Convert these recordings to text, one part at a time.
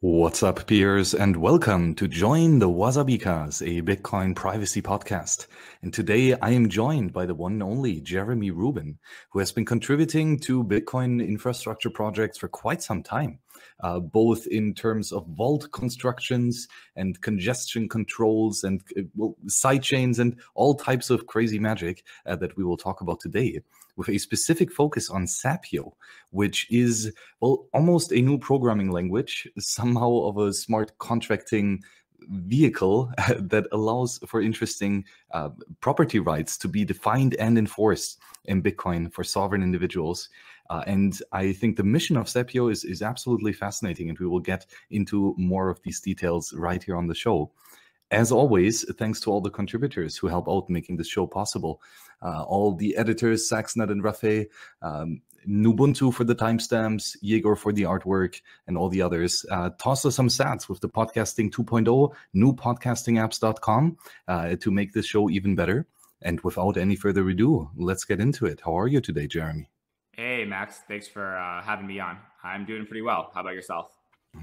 What's up, peers, and welcome to Join the Wasabikas, a Bitcoin privacy podcast. And today I am joined by the one and only Jeremy Rubin, who has been contributing to Bitcoin infrastructure projects for quite some time, both in terms of vault constructions and congestion controls and sidechains and all types of crazy magic that we will talk about today, with a specific focus on Sapio, which is, well, almost a new programming language, somehow of a smart contracting vehicle that allows for interesting property rights to be defined and enforced in Bitcoin for sovereign individuals. And I think the mission of Sapio is absolutely fascinating, and we will get into more of these details right here on the show. As always, thanks to all the contributors who help out making this show possible. All the editors, Saxnet and Rafe, Nubuntu for the timestamps, Yegor for the artwork, and all the others. Toss us some sats with the Podcasting 2.0, newpodcastingapps.com to make this show even better. And without any further ado, let's get into it. How are you today, Jeremy? Hey, Max. Thanks for having me on. I'm doing pretty well. How about yourself?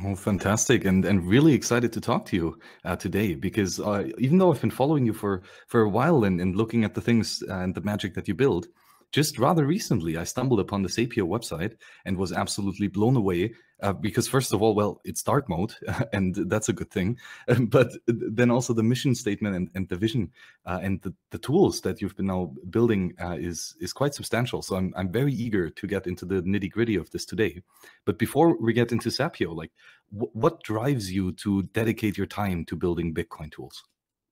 Oh, fantastic. And really excited to talk to you today, because even though I've been following you for a while and looking at the things and the magic that you build, just rather recently I stumbled upon the Sapio website and was absolutely blown away because, first of all, well, it's dark mode, and that's a good thing. But then also the mission statement and the vision and the tools that you've been now building is quite substantial. So I'm very eager to get into the nitty gritty of this today. But before we get into Sapio, like, what drives you to dedicate your time to building Bitcoin tools?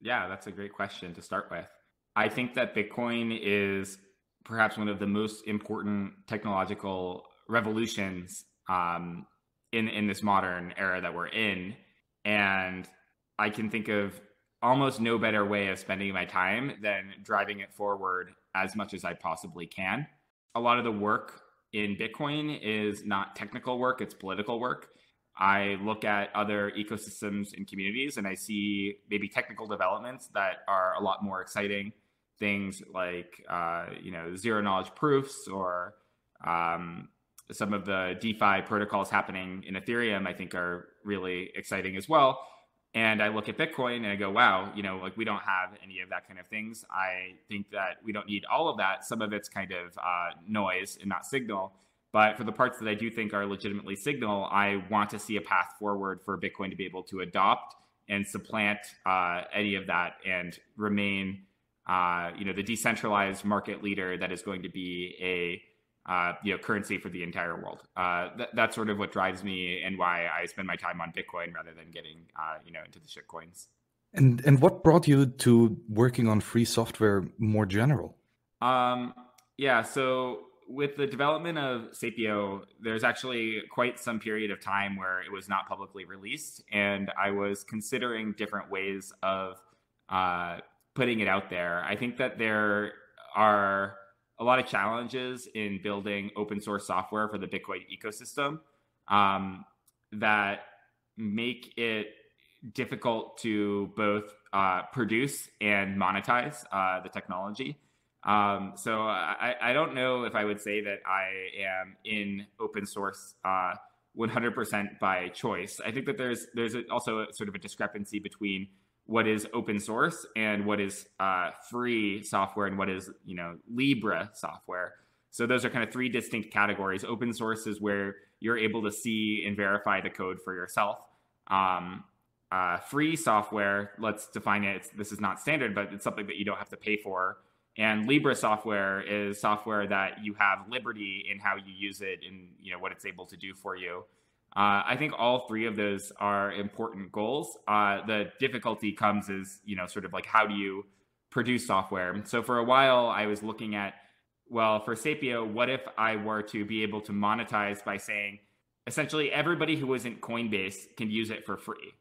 Yeah, that's a great question to start with. I think that Bitcoin is perhaps one of the most important technological revolutions in this modern era that we're in. And I can think of almost no better way of spending my time than driving it forward as much as I possibly can. A lot of the work in Bitcoin is not technical work, it's political work. I look at other ecosystems and communities, and I see maybe technical developments that are a lot more exciting. Things like zero knowledge proofs, or some of the DeFi protocols happening in Ethereum, I think, are really exciting as well. And I look at Bitcoin and I go, wow, like, we don't have any of that kind of things. I think that we don't need all of that. Some of it's kind of noise and not signal. But for the parts that I do think are legitimately signal, I want to see a path forward for Bitcoin to be able to adopt and supplant any of that and remain the decentralized market leader that is going to be a currency for the entire world. That's sort of what drives me and why I spend my time on Bitcoin rather than getting into the shitcoins. And what brought you to working on free software more general? Yeah, so with the development of Sapio, there's actually quite some period of time where it was not publicly released, and I was considering different ways of putting it out there. I think that there are a lot of challenges in building open source software for the Bitcoin ecosystem that make it difficult to both produce and monetize the technology. So I don't know if I would say that I am in open source 100% by choice. I think that there's also sort of a discrepancy between what is open source and what is free software and what is, Libre software. So those are kind of three distinct categories. Open source is where you're able to see and verify the code for yourself. Free software, let's define it. This is not standard, but it's something that you don't have to pay for. And Libre software is software that you have liberty in how you use it and what it's able to do for you. I think all three of those are important goals. The difficulty comes is, sort of like, how do you produce software? So for a while, I was looking at, well, for Sapio, what if I were to be able to monetize by saying, essentially, everybody who isn't Coinbase can use it for free.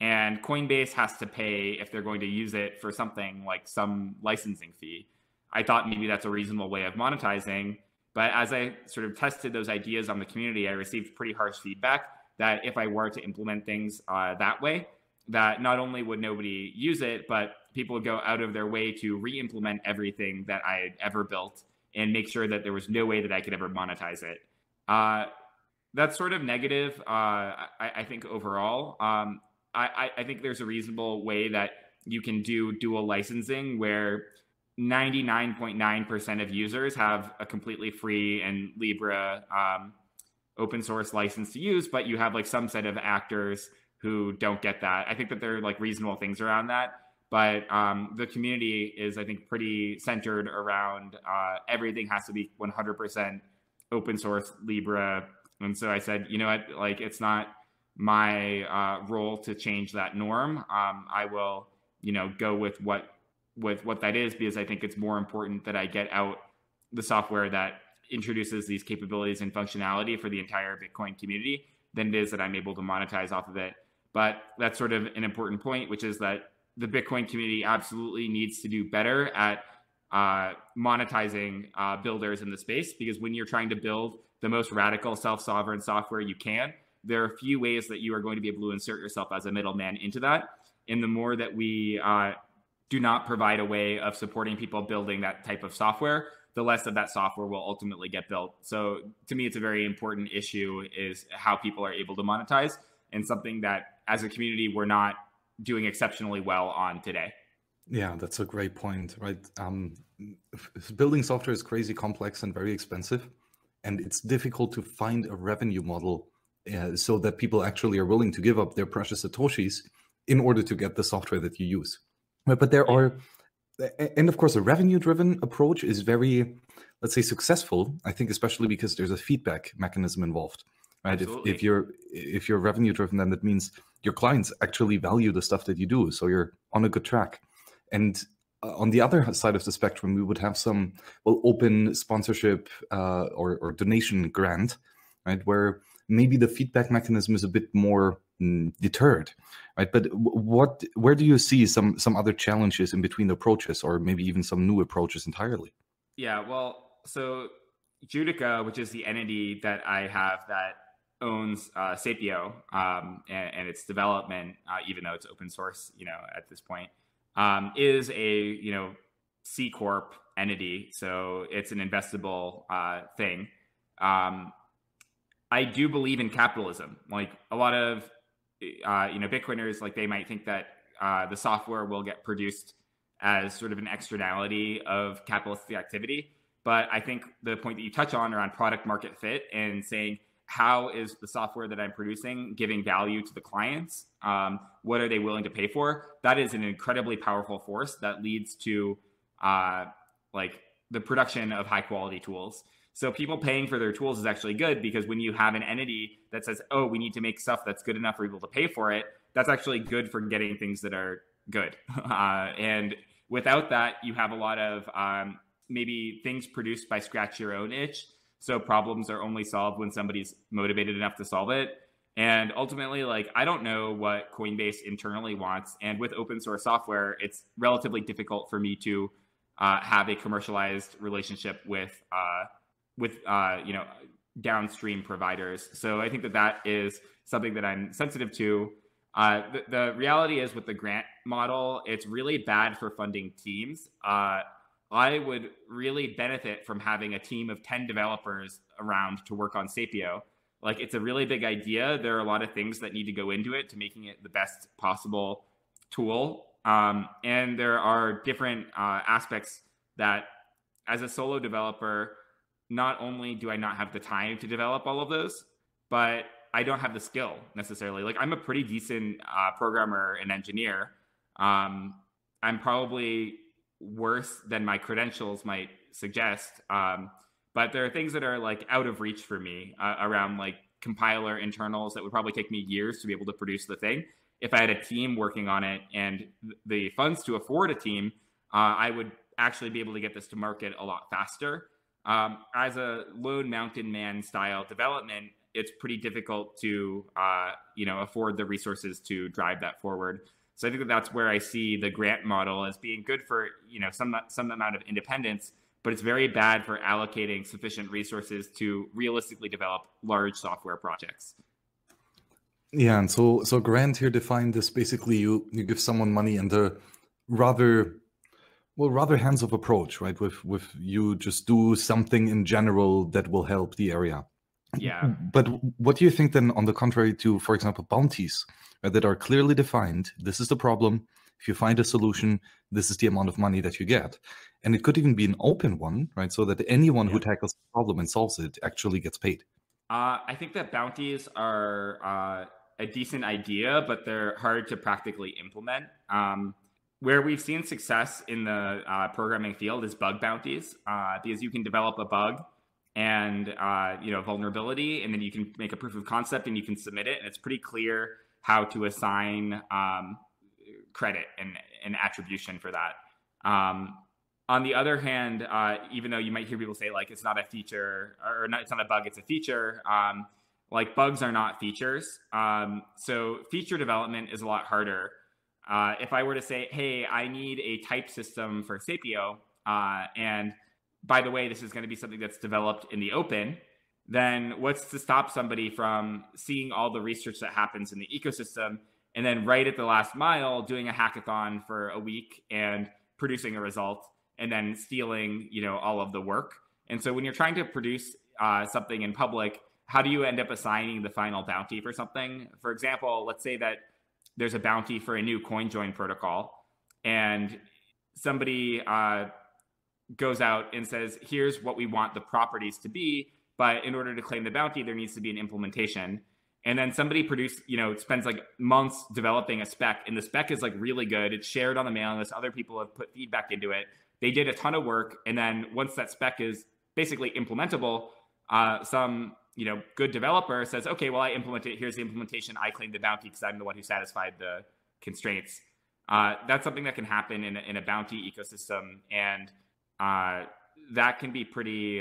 And Coinbase has to pay if they're going to use it for something like some licensing fee. I thought maybe that's a reasonable way of monetizing. But as I sort of tested those ideas on the community, I received pretty harsh feedback that if I were to implement things that way, that not only would nobody use it, but people would go out of their way to re-implement everything that I had ever built and make sure that there was no way that I could ever monetize it. That's sort of negative, I think, overall. I think there's a reasonable way that you can do dual licensing where 99.9% of users have a completely free and Libre open source license to use, but you have like some set of actors who don't get that. I think that there are like reasonable things around that, but the community is, I think, pretty centered around everything has to be 100% open source Libre. And so I said, you know what, like it's not my role to change that norm. I will, you know, go with what that is, because I think it's more important that I get out the software that introduces these capabilities and functionality for the entire Bitcoin community than it is that I'm able to monetize off of it. But that's sort of an important point, which is that the Bitcoin community absolutely needs to do better at monetizing builders in the space, because when you're trying to build the most radical self-sovereign software you can, there are a few ways that you are going to be able to insert yourself as a middleman into that. And the more that we do not provide a way of supporting people building that type of software, the less of that software will ultimately get built. So to me, it's a very important issue is how people are able to monetize, and something that as a community, we're not doing exceptionally well on today. Yeah, that's a great point, right? Building software is crazy complex and very expensive, and it's difficult to find a revenue model so that people actually are willing to give up their precious Satoshis in order to get the software that you use. But there are, and of course, a revenue-driven approach is very, let's say, successful, I think, especially because there's a feedback mechanism involved, right? If you're revenue-driven, then that means your clients actually value the stuff that you do, so you're on a good track. And on the other side of the spectrum, we would have some, well, open sponsorship or donation grant, right, where maybe the feedback mechanism is a bit more deterred, right? But where do you see some other challenges in between approaches, or maybe even some new approaches entirely? Yeah, well, so Judica, which is the entity that I have that owns Sapio and its development, even though it's open source, you know, at this point, is a, you know, C Corp entity. So it's an investable thing. I do believe in capitalism. Like a lot of, you know, Bitcoiners, like they might think that the software will get produced as sort of an externality of capitalistic activity. But I think the point that you touch on around product market fit and saying, how is the software that I'm producing giving value to the clients? What are they willing to pay for? That is an incredibly powerful force that leads to like the production of high quality tools. So people paying for their tools is actually good, because when you have an entity that says, oh, we need to make stuff that's good enough for people to pay for it, that's actually good for getting things that are good. And without that, you have a lot of maybe things produced by scratch your own itch. So problems are only solved when somebody's motivated enough to solve it. And ultimately, like, I don't know what Coinbase internally wants. And with open source software, it's relatively difficult for me to have a commercialized relationship with you know, downstream providers. So I think that that is something that I'm sensitive to. The reality is with the grant model, it's really bad for funding teams. I would really benefit from having a team of 10 developers around to work on Sapio. Like, it's a really big idea. There are a lot of things that need to go into it to making it the best possible tool. And there are different aspects that as a solo developer, not only do I not have the time to develop all of those, but I don't have the skill necessarily. Like, I'm a pretty decent programmer and engineer. I'm probably worse than my credentials might suggest. But there are things that are like out of reach for me around like compiler internals that would probably take me years to be able to produce the thing. If I had a team working on it and the funds to afford a team, I would actually be able to get this to market a lot faster. As a lone mountain man style development, it's pretty difficult to, you know, afford the resources to drive that forward. So I think that that's where I see the grant model as being good for, you know, some amount of independence, but it's very bad for allocating sufficient resources to realistically develop large software projects. Yeah, and so Grant here defined this basically, you give someone money and they're rather hands-off approach, right? With you just do something in general that will help the area. Yeah. But what do you think then on the contrary to, for example, bounties that are clearly defined? This is the problem. If you find a solution, this is the amount of money that you get. And it could even be an open one, right? So that anyone who tackles the problem and solves it actually gets paid. I think that bounties are a decent idea, but they're hard to practically implement. Where we've seen success in the programming field is bug bounties, because you can develop a bug and vulnerability, and then you can make a proof of concept and you can submit it, and it's pretty clear how to assign credit and attribution for that. On the other hand, even though you might hear people say like it's not a feature or not, it's not a bug, it's a feature. Like bugs are not features, so feature development is a lot harder. If I were to say, hey, I need a type system for Sapio, and by the way, this is going to be something that's developed in the open, then what's to stop somebody from seeing all the research that happens in the ecosystem and then right at the last mile doing a hackathon for a week and producing a result and then stealing, all of the work? And so when you're trying to produce something in public, how do you end up assigning the final bounty for something? For example, let's say that there's a bounty for a new CoinJoin protocol, and somebody goes out and says, here's what we want the properties to be, but in order to claim the bounty, there needs to be an implementation. And then somebody spends like months developing a spec, and the spec is like really good. It's shared on the mailing list. Other people have put feedback into it. They did a ton of work. And then once that spec is basically implementable, some good developer says, okay, well, I implement it. Here's the implementation. I claim the bounty because I'm the one who satisfied the constraints. That's something that can happen in a bounty ecosystem. And that can be pretty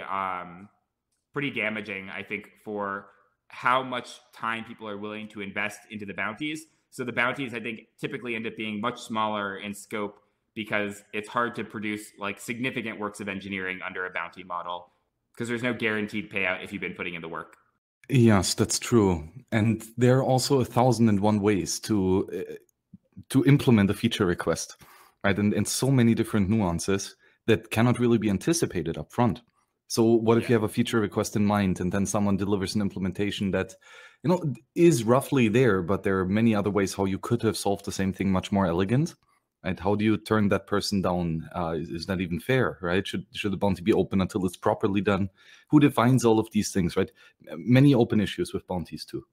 damaging, I think, for how much time people are willing to invest into the bounties. So the bounties, I think, typically end up being much smaller in scope because it's hard to produce like significant works of engineering under a bounty model, because there's no guaranteed payout if you've been putting in the work. Yes, that's true. And there are also 1,001 ways to implement a feature request, right? And so many different nuances that cannot really be anticipated up front. So what if you have a feature request in mind and then someone delivers an implementation that is roughly there, but there are many other ways how you could have solved the same thing much more elegant? And how do you turn that person down? Is that even fair, right? Should the bounty be open until it's properly done? Who defines all of these things, right? Many open issues with bounties too.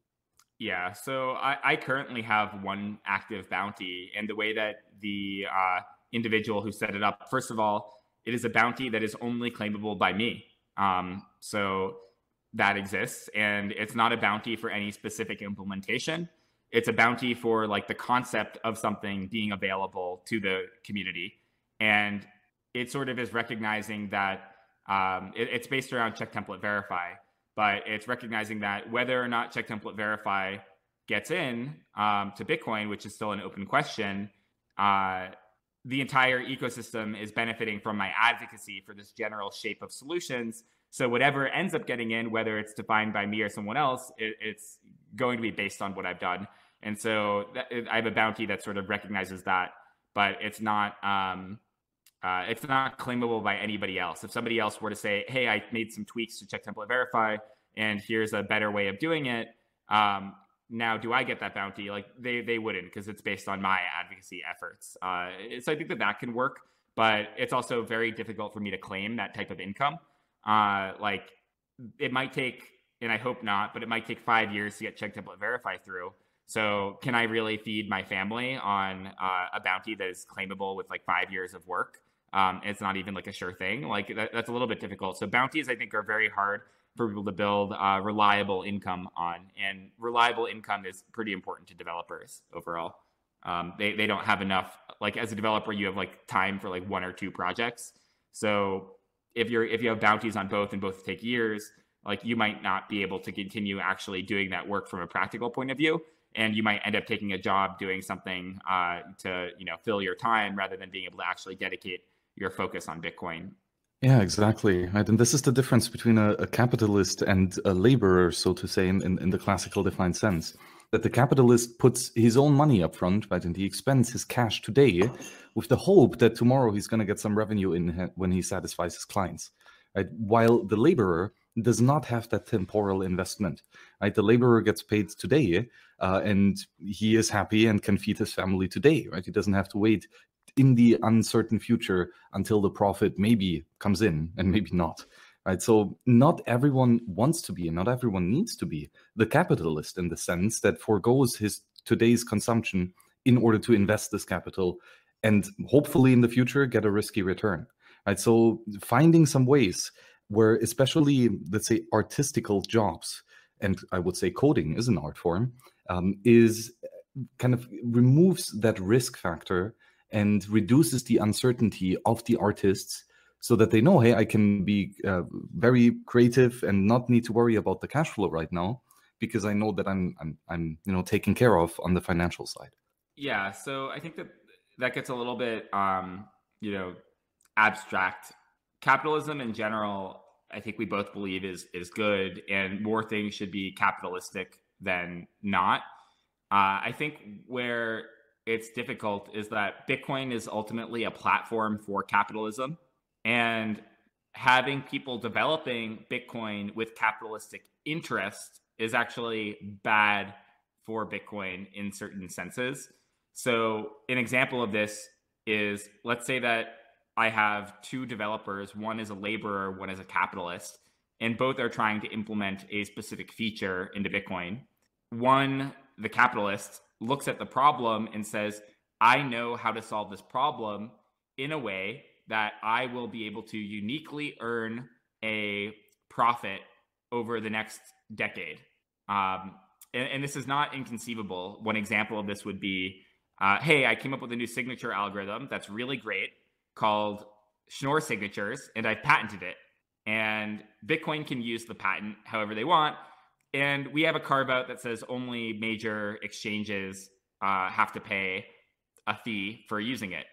Yeah, so I currently have one active bounty, and the way that the individual who set it up, first of all, it is a bounty that is only claimable by me. So that exists, and it's not a bounty for any specific implementation. It's a bounty for like the concept of something being available to the community. And it sort of is recognizing that it's based around Check Template Verify, but it's recognizing that whether or not Check Template Verify gets in to Bitcoin, which is still an open question, the entire ecosystem is benefiting from my advocacy for this general shape of solutions. So whatever ends up getting in, whether it's defined by me or someone else, it's going to be based on what I've done. And so I have a bounty that sort of recognizes that, but it's not claimable by anybody else. If somebody else were to say, hey, I made some tweaks to Check Template Verify, and here's a better way of doing it, now do I get that bounty? Like they wouldn't, because it's based on my advocacy efforts. So I think that can work, but it's also very difficult for me to claim that type of income. Like it might take, and I hope not, but it might take 5 years to get Check Template Verify through. So can I really feed my family on a bounty that is claimable with like 5 years of work? It's not even like a sure thing. Like that's a little bit difficult. So bounties, I think, are very hard for people to build reliable income on, and reliable income is pretty important to developers overall. They don't have enough. Like as a developer, you have like time for like one or two projects. So if you have bounties on both and both take years, like you might not be able to continue actually doing that work from a practical point of view, and you might end up taking a job doing something to fill your time rather than being able to actually dedicate your focus on Bitcoin. Yeah, exactly. Right. And this is the difference between a capitalist and a laborer, so to say, in the classical defined sense, that the capitalist puts his own money up front, right? And he expends his cash today with the hope that tomorrow he's going to get some revenue in when he satisfies his clients, right? While the laborer does not have that temporal investment, right? The laborer gets paid today and he is happy and can feed his family today, right? He doesn't have to wait in the uncertain future until the profit maybe comes in and maybe not, right? So not everyone wants to be and not everyone needs to be the capitalist in the sense that forgoes his today's consumption in order to invest this capital and hopefully in the future get a risky return, right? So finding some ways where especially, let's say, artistical jobs, and I would say coding is an art form, is kind of removes that risk factor and reduces the uncertainty of the artists so that they know, hey, I can be very creative and not need to worry about the cash flow right now because I know that I'm you know, taken care of on the financial side. Yeah, so I think that gets a little bit, you know, abstract. Capitalism in general, I think we both believe is good, and more things should be capitalistic than not. I think where it's difficult is that Bitcoin is ultimately a platform for capitalism, and having people developing Bitcoin with capitalistic interest is actually bad for Bitcoin in certain senses. So an example of this is, let's say that I have two developers, one is a laborer, one is a capitalist, and both are trying to implement a specific feature into Bitcoin. One, the capitalist, looks at the problem and says, I know how to solve this problem in a way that I will be able to uniquely earn a profit over the next decade. And this is not inconceivable. One example of this would be, hey, I came up with a new signature algorithm that's really great, called Schnorr signatures, and I patented it. And Bitcoin can use the patent however they want. And we have a carve out that says only major exchanges have to pay a fee for using it.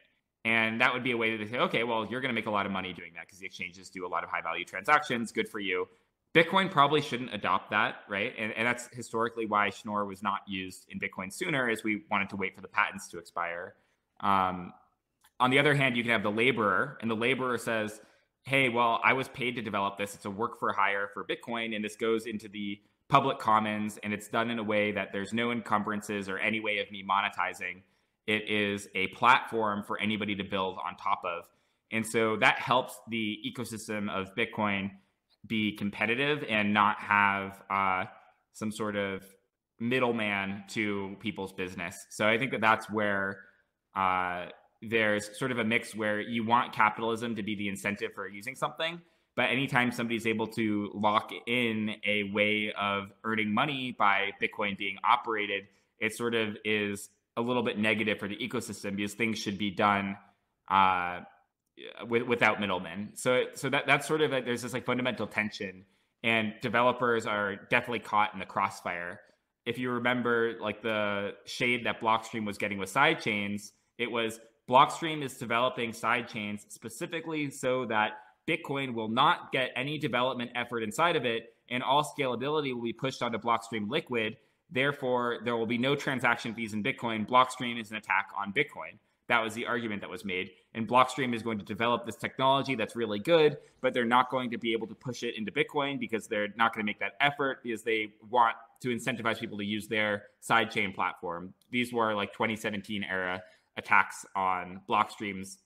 And that would be a way that they say, okay, well, you're going to make a lot of money doing that because the exchanges do a lot of high value transactions. Good for you. Bitcoin probably shouldn't adopt that, right? And that's historically why Schnorr was not used in Bitcoin sooner, is we wanted to wait for the patents to expire. On the other hand, you can have the laborer, and the laborer says, hey, well, I was paid to develop this. It's a work for hire for Bitcoin, and this goes into the public commons, and it's done in a way that there's no encumbrances or any way of me monetizing. It is a platform for anybody to build on top of. And so that helps the ecosystem of Bitcoin be competitive and not have some sort of middleman to people's business. So I think that that's where there's sort of a mix where you want capitalism to be the incentive for using something, but anytime somebody's able to lock in a way of earning money by Bitcoin being operated, it sort of is a little bit negative for the ecosystem because things should be done without middlemen. So that's sort of like, there's this like fundamental tension, and developers are definitely caught in the crossfire. If you remember like the shade that Blockstream was getting with sidechains, it was, Blockstream is developing sidechains specifically so that Bitcoin will not get any development effort inside of it, and all scalability will be pushed onto Blockstream Liquid. Therefore, there will be no transaction fees in Bitcoin. Blockstream is an attack on Bitcoin. That was the argument that was made. And Blockstream is going to develop this technology that's really good, but they're not going to be able to push it into Bitcoin because they're not going to make that effort because they want to incentivize people to use their sidechain platform. These were like 2017 era attacks on Blockstream's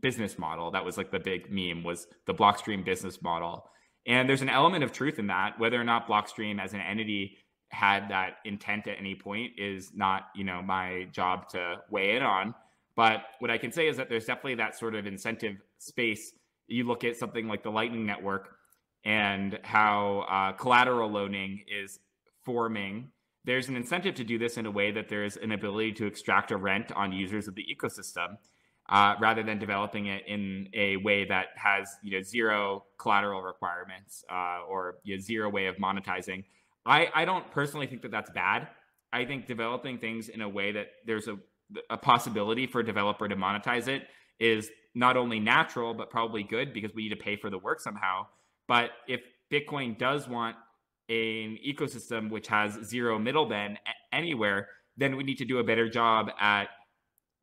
business model. That was like the big meme, was the Blockstream business model. And there's an element of truth in that. Whether or not Blockstream as an entity had that intent at any point is not, you know, my job to weigh in on. But what I can say is that there's definitely that sort of incentive space. You look at something like the Lightning Network and how collateral loaning is forming. There's an incentive to do this in a way that there's an ability to extract a rent on users of the ecosystem rather than developing it in a way that has, you know, zero collateral requirements or, you know, zero way of monetizing. I don't personally think that that's bad. I think developing things in a way that there's a possibility for a developer to monetize it is not only natural, but probably good because we need to pay for the work somehow. But if Bitcoin does want an ecosystem which has zero middlemen anywhere, then we need to do a better job at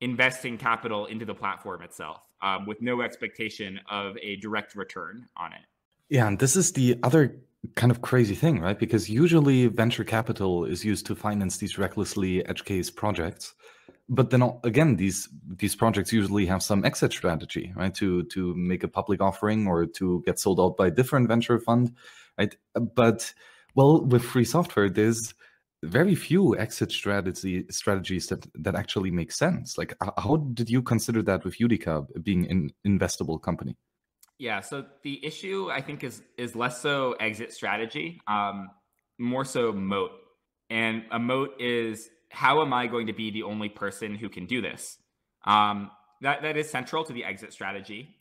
investing capital into the platform itself with no expectation of a direct return on it. Yeah, and this is the other kind of crazy thing, right? Because usually venture capital is used to finance these recklessly edge case projects. But then again, these projects usually have some exit strategy, right? To make a public offering or to get sold out by a different venture fund, right? But, well, with free software, there's very few exit strategies that actually make sense. Like, how did you consider that with Judica being an investable company? Yeah, so the issue, I think, is less so exit strategy, more so moat. And a moat is, how am I going to be the only person who can do this? That is central to the exit strategy,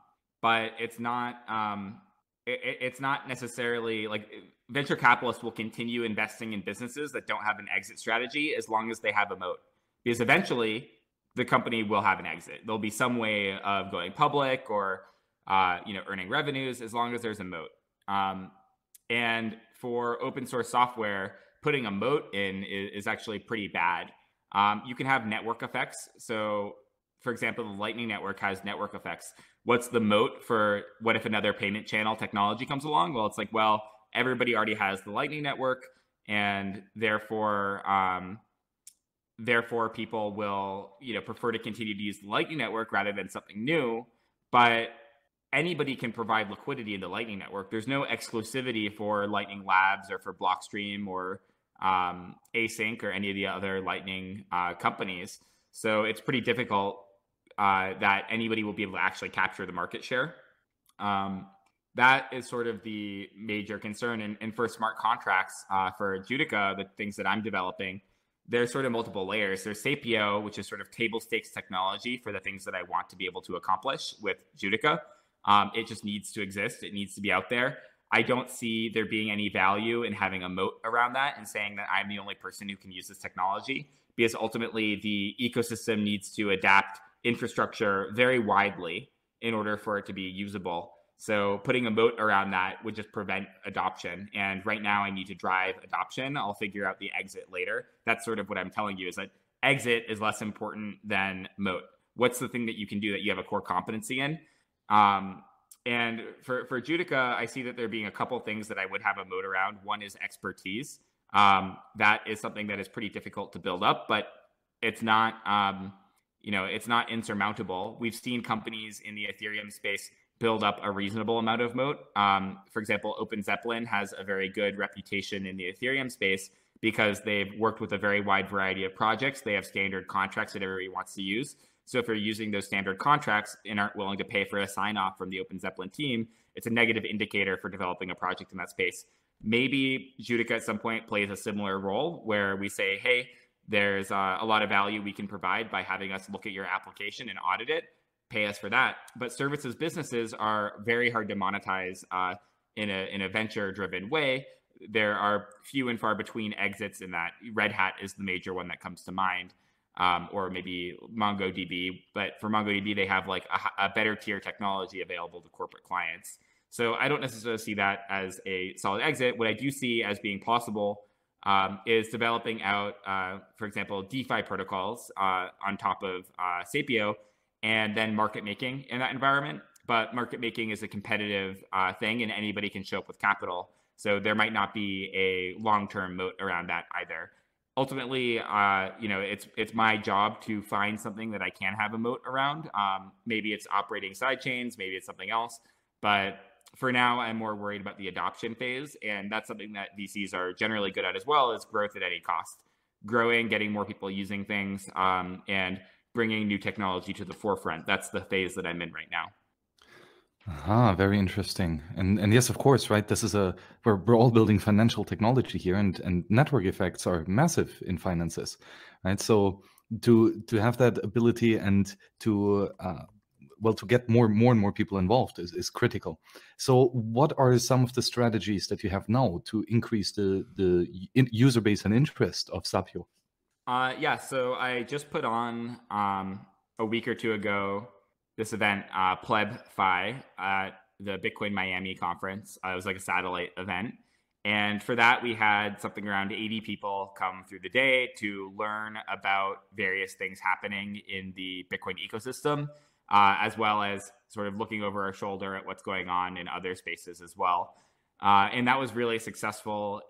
but it's not necessarily like venture capitalists will continue investing in businesses that don't have an exit strategy as long as they have a moat, because eventually the company will have an exit. There'll be some way of going public or earning revenues as long as there's a moat. And for open source software, putting a moat in is actually pretty bad. You can have network effects. So, for example, the Lightning Network has network effects. What's the moat for what if another payment channel technology comes along? Well, it's like, well, everybody already has the Lightning Network, and therefore people will prefer to continue to use the Lightning Network rather than something new. But anybody can provide liquidity in the Lightning Network. There's no exclusivity for Lightning Labs or for Blockstream or Async or any of the other Lightning companies. So it's pretty difficult that anybody will be able to actually capture the market share. That is sort of the major concern. And for smart contracts for Judica, the things that I'm developing, there's sort of multiple layers. There's Sapio, which is sort of table stakes technology for the things that I want to be able to accomplish with Judica. It just needs to exist. It needs to be out there. I don't see there being any value in having a moat around that and saying that I'm the only person who can use this technology, because ultimately the ecosystem needs to adapt infrastructure very widely in order for it to be usable. So putting a moat around that would just prevent adoption. And right now I need to drive adoption. I'll figure out the exit later. That's sort of what I'm telling you, is that exit is less important than moat. What's the thing that you can do that you have a core competency in? And for Judica, I see that there being a couple things that I would have a moat around. One is expertise. That is something that is pretty difficult to build up, but it's not, it's not insurmountable. We've seen companies in the Ethereum space build up a reasonable amount of moat. For example, OpenZeppelin has a very good reputation in the Ethereum space because they've worked with a very wide variety of projects. They have standard contracts that everybody wants to use. So if you're using those standard contracts and aren't willing to pay for a sign-off from the OpenZeppelin team, it's a negative indicator for developing a project in that space. Maybe Judica at some point plays a similar role where we say, hey, there's a lot of value we can provide by having us look at your application and audit it, pay us for that. But services businesses are very hard to monetize in a venture-driven way. There are few and far between exits in that. Red Hat is the major one that comes to mind. Or maybe MongoDB, but for MongoDB, they have like a better tier technology available to corporate clients. So I don't necessarily see that as a solid exit. What I do see as being possible is developing out, for example, DeFi protocols on top of Sapio, and then market making in that environment. But market making is a competitive thing, and anybody can show up with capital. So there might not be a long-term moat around that either. Ultimately, it's my job to find something that I can have a moat around. Maybe it's operating sidechains, maybe it's something else. But for now, I'm more worried about the adoption phase. And that's something that VCs are generally good at as well, is growth at any cost. Growing, getting more people using things, and bringing new technology to the forefront. That's the phase that I'm in right now. Ah, very interesting. And yes, of course, right? This is we're all building financial technology here, and network effects are massive in finances, right? So to have that ability and to get more and more people involved is critical. So what are some of the strategies that you have now to increase the user base and interest of Sapio? So I just put on a week or two ago this event, PlebFi, the Bitcoin Miami conference. It was like a satellite event. And for that, we had something around 80 people come through the day to learn about various things happening in the Bitcoin ecosystem, as well as sort of looking over our shoulder at what's going on in other spaces as well. And that was really successful,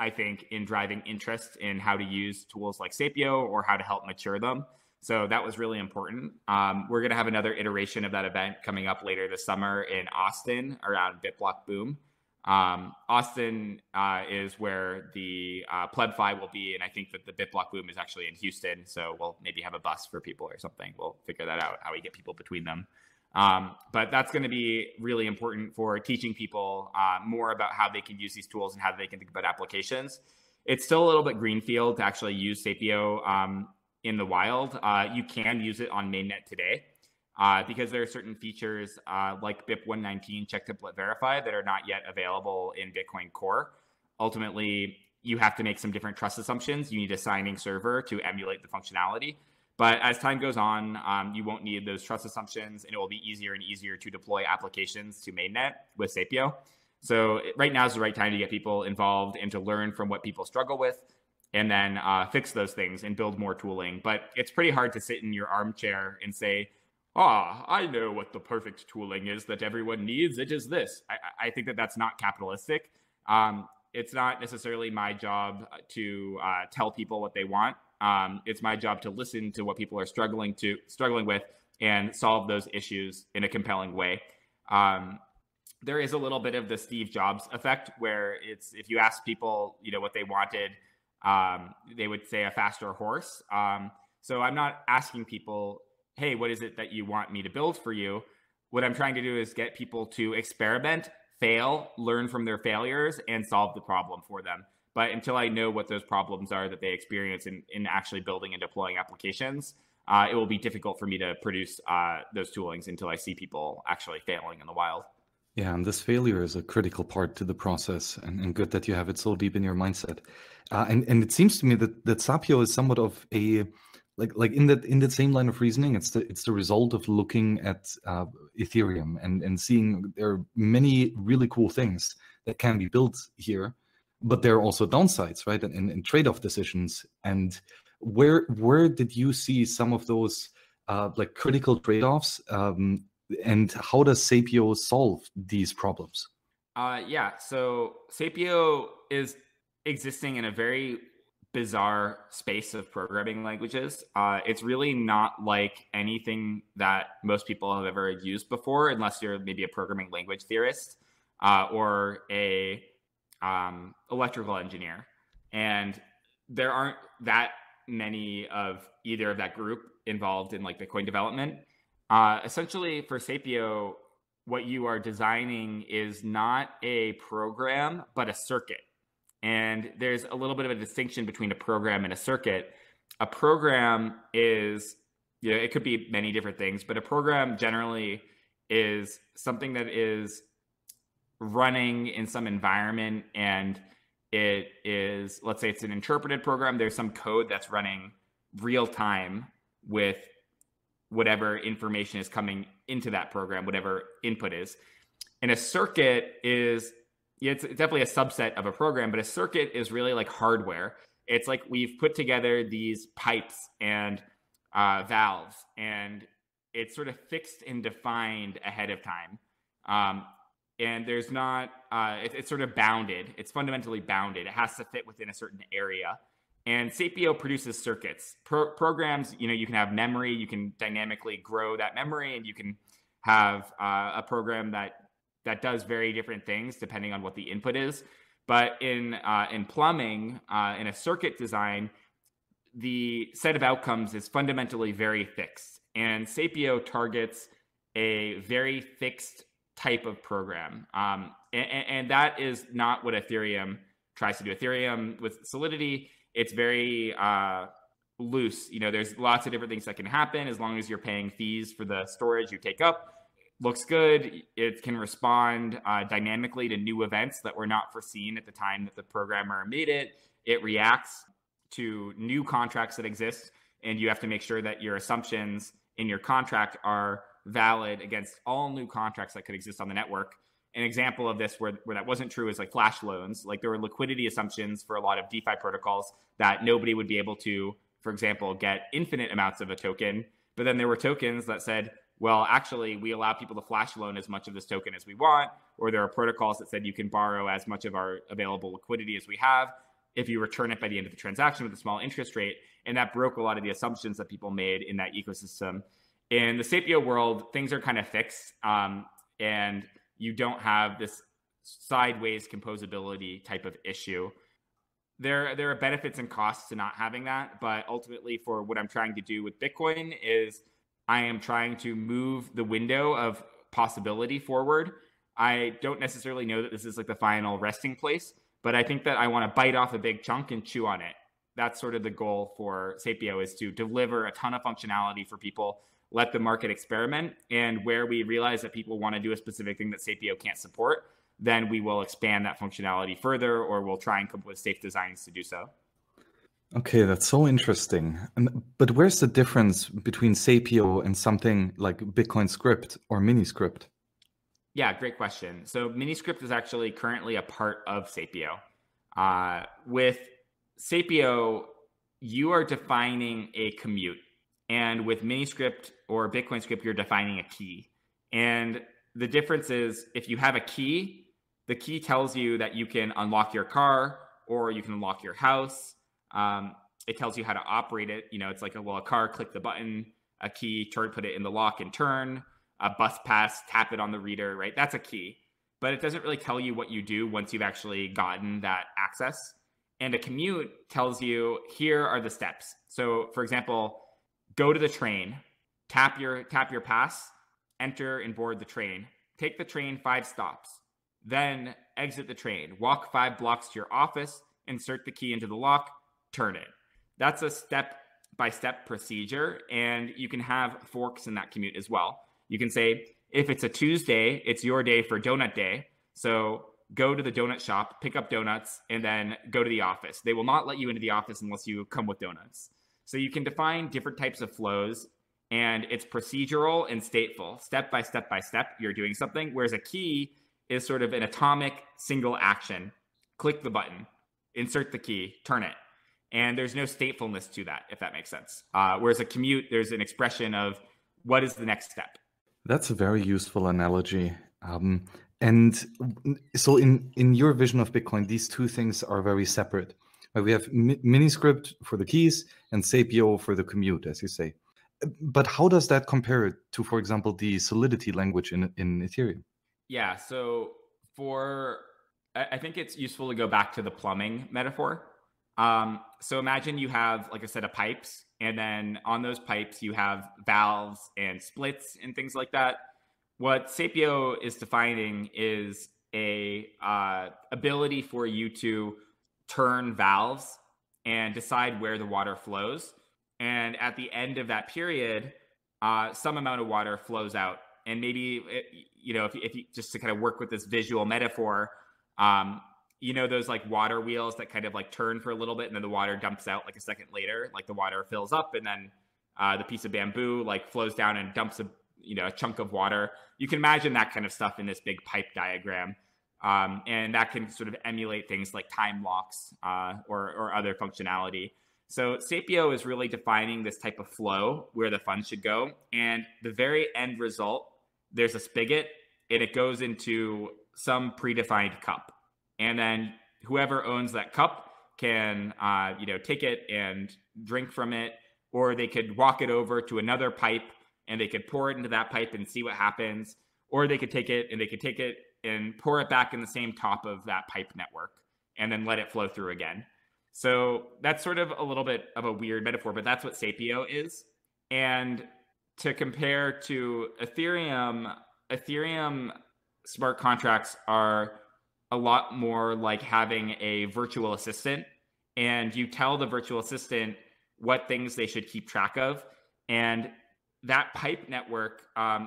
I think, in driving interest in how to use tools like Sapio or how to help mature them. So that was really important. We're going to have another iteration of that event coming up later this summer in Austin around BitBlock Boom. Austin is where the PlebFi will be, and I think that the BitBlock Boom is actually in Houston, so we'll maybe have a bus for people or something. We'll figure that out, how we get people between them. But that's going to be really important for teaching people more about how they can use these tools and how they can think about applications. It's still a little bit greenfield to actually use Sapio in the wild. You can use it on mainnet today. Because there are certain features like BIP 119 Check Template Verify that are not yet available in Bitcoin Core. Ultimately, you have to make some different trust assumptions. You need a signing server to emulate the functionality. But as time goes on, you won't need those trust assumptions, and it will be easier and easier to deploy applications to mainnet with Sapio. So right now is the right time to get people involved and to learn from what people struggle with, and then fix those things and build more tooling. But it's pretty hard to sit in your armchair and say, ah, I know what the perfect tooling is that everyone needs. It is this. I think that that's not capitalistic. It's not necessarily my job to tell people what they want. It's my job to listen to what people are struggling with and solve those issues in a compelling way. There is a little bit of the Steve Jobs effect, where it's, if you ask people, you know, what they wanted, they would say a faster horse. So I'm not asking people, hey, what is it that you want me to build for you? What I'm trying to do is get people to experiment, fail, learn from their failures, and solve the problem for them. But until I know what those problems are that they experience in actually building and deploying applications, it will be difficult for me to produce those toolings until I see people actually failing in the wild. Yeah, and this failure is a critical part to the process, and good that you have it so deep in your mindset. And it seems to me that Sapio is somewhat of a, like in that same line of reasoning, it's the result of looking at Ethereum and seeing there are many really cool things that can be built here, but there are also downsides, right? And trade-off decisions. And where did you see some of those like critical trade-offs? And how does Sapio solve these problems? Yeah, so Sapio is existing in a very bizarre space of programming languages. It's really not like anything that most people have ever used before, unless you're maybe a programming language theorist or a electrical engineer. And there aren't that many of either of that group involved in like Bitcoin development. Essentially for Sapio, what you are designing is not a program, but a circuit. And there's a little bit of a distinction between a program and a circuit. A program is, you know, it could be many different things, but a program generally is something that is running in some environment, and it is, let's say it's an interpreted program. There's some code that's running real time with whatever information is coming into that program, whatever input is. And a circuit is, yeah, it's definitely a subset of a program, but a circuit is really like hardware. It's like we've put together these pipes and valves, and it's sort of fixed and defined ahead of time. And there's not, it's sort of bounded. It's fundamentally bounded. It has to fit within a certain area. And Sapio produces circuits. Programs, you know, you can have memory, you can dynamically grow that memory, and you can have a program that does very different things depending on what the input is. But in plumbing, in a circuit design, the set of outcomes is fundamentally very fixed. And Sapio targets a very fixed type of program. And that is not what Ethereum tries to do. Ethereum with Solidity, it's very loose. You know, there's lots of different things that can happen as long as you're paying fees for the storage you take up. Looks good. It can respond dynamically to new events that were not foreseen at the time that the programmer made it. It reacts to new contracts that exist, and you have to make sure that your assumptions in your contract are valid against all new contracts that could exist on the network. An example of this where that wasn't true is like flash loans. Like there were liquidity assumptions for a lot of DeFi protocols that nobody would be able to, for example, get infinite amounts of a token. But then there were tokens that said, well, actually, we allow people to flash loan as much of this token as we want. Or there are protocols that said you can borrow as much of our available liquidity as we have if you return it by the end of the transaction with a small interest rate. And that broke a lot of the assumptions that people made in that ecosystem. In the Sapio world, things are kind of fixed. And you don't have this sideways composability type of issue. There are benefits and costs to not having that. But ultimately, for what I'm trying to do with Bitcoin is I am trying to move the window of possibility forward. I don't necessarily know that this is like the final resting place, but I think that I want to bite off a big chunk and chew on it. That's sort of the goal for Sapio, is to deliver a ton of functionality for people, let the market experiment. And where we realize that people want to do a specific thing that Sapio can't support, then we will expand that functionality further, or we'll try and come up with safe designs to do so. Okay, that's so interesting. But where's the difference between Sapio and something like Bitcoin Script or Miniscript? Yeah, great question. So Miniscript is actually currently a part of Sapio. With Sapio, you are defining a commute. And with Miniscript or Bitcoin Script, you're defining a key. And the difference is if you have a key, the key tells you that you can unlock your car or you can unlock your house. It tells you how to operate it. You know, it's like, a car, click the button, a key, turn, put it in the lock and turn, a bus pass, tap it on the reader, right? That's a key, but it doesn't really tell you what you do once you've actually gotten that access. And a commute tells you, here are the steps. So for example, go to the train, tap your pass, enter and board the train, take the train 5 stops, then exit the train, walk 5 blocks to your office, insert the key into the lock, turn it. That's a step-by-step procedure. And you can have forks in that commute as well. You can say, if it's a Tuesday, it's your day for donut day. So go to the donut shop, pick up donuts, and then go to the office. They will not let you into the office unless you come with donuts. So you can define different types of flows, and it's procedural and stateful. Step by step by step, you're doing something. Whereas a key is sort of an atomic single action. Click the button, insert the key, turn it. And there's no statefulness to that, if that makes sense. Whereas a commute, there's an expression of what is the next step. That's a very useful analogy. And so in your vision of Bitcoin, these two things are very separate. We have Miniscript for the keys and Sapio for the commute, as you say. But how does that compare to, for example, the Solidity language in Ethereum? Yeah, so I think it's useful to go back to the plumbing metaphor. So imagine you have like a set of pipes, and then on those pipes, you have valves and splits and things like that. What Sapio is defining is a ability for you to turn valves and decide where the water flows. And at the end of that period, some amount of water flows out. And maybe, you know, if you just to kind of work with this visual metaphor, you know, those like water wheels that kind of like turn for a little bit and then the water dumps out like a second later, like the water fills up and then the piece of bamboo like flows down and dumps a chunk of water. You can imagine that kind of stuff in this big pipe diagram. And that can sort of emulate things like time locks or other functionality. So Sapio is really defining this type of flow where the funds should go. And the very end result, there's a spigot and it goes into some predefined cup. And then whoever owns that cup can, take it and drink from it, or they could walk it over to another pipe and they could pour it into that pipe and see what happens, or they could take it and pour it back in the same top of that pipe network and then let it flow through again. So that's sort of a little bit of a weird metaphor, but that's what Sapio is. And to compare to Ethereum smart contracts are a lot more like having a virtual assistant, and you tell the virtual assistant what things they should keep track of. And that pipe network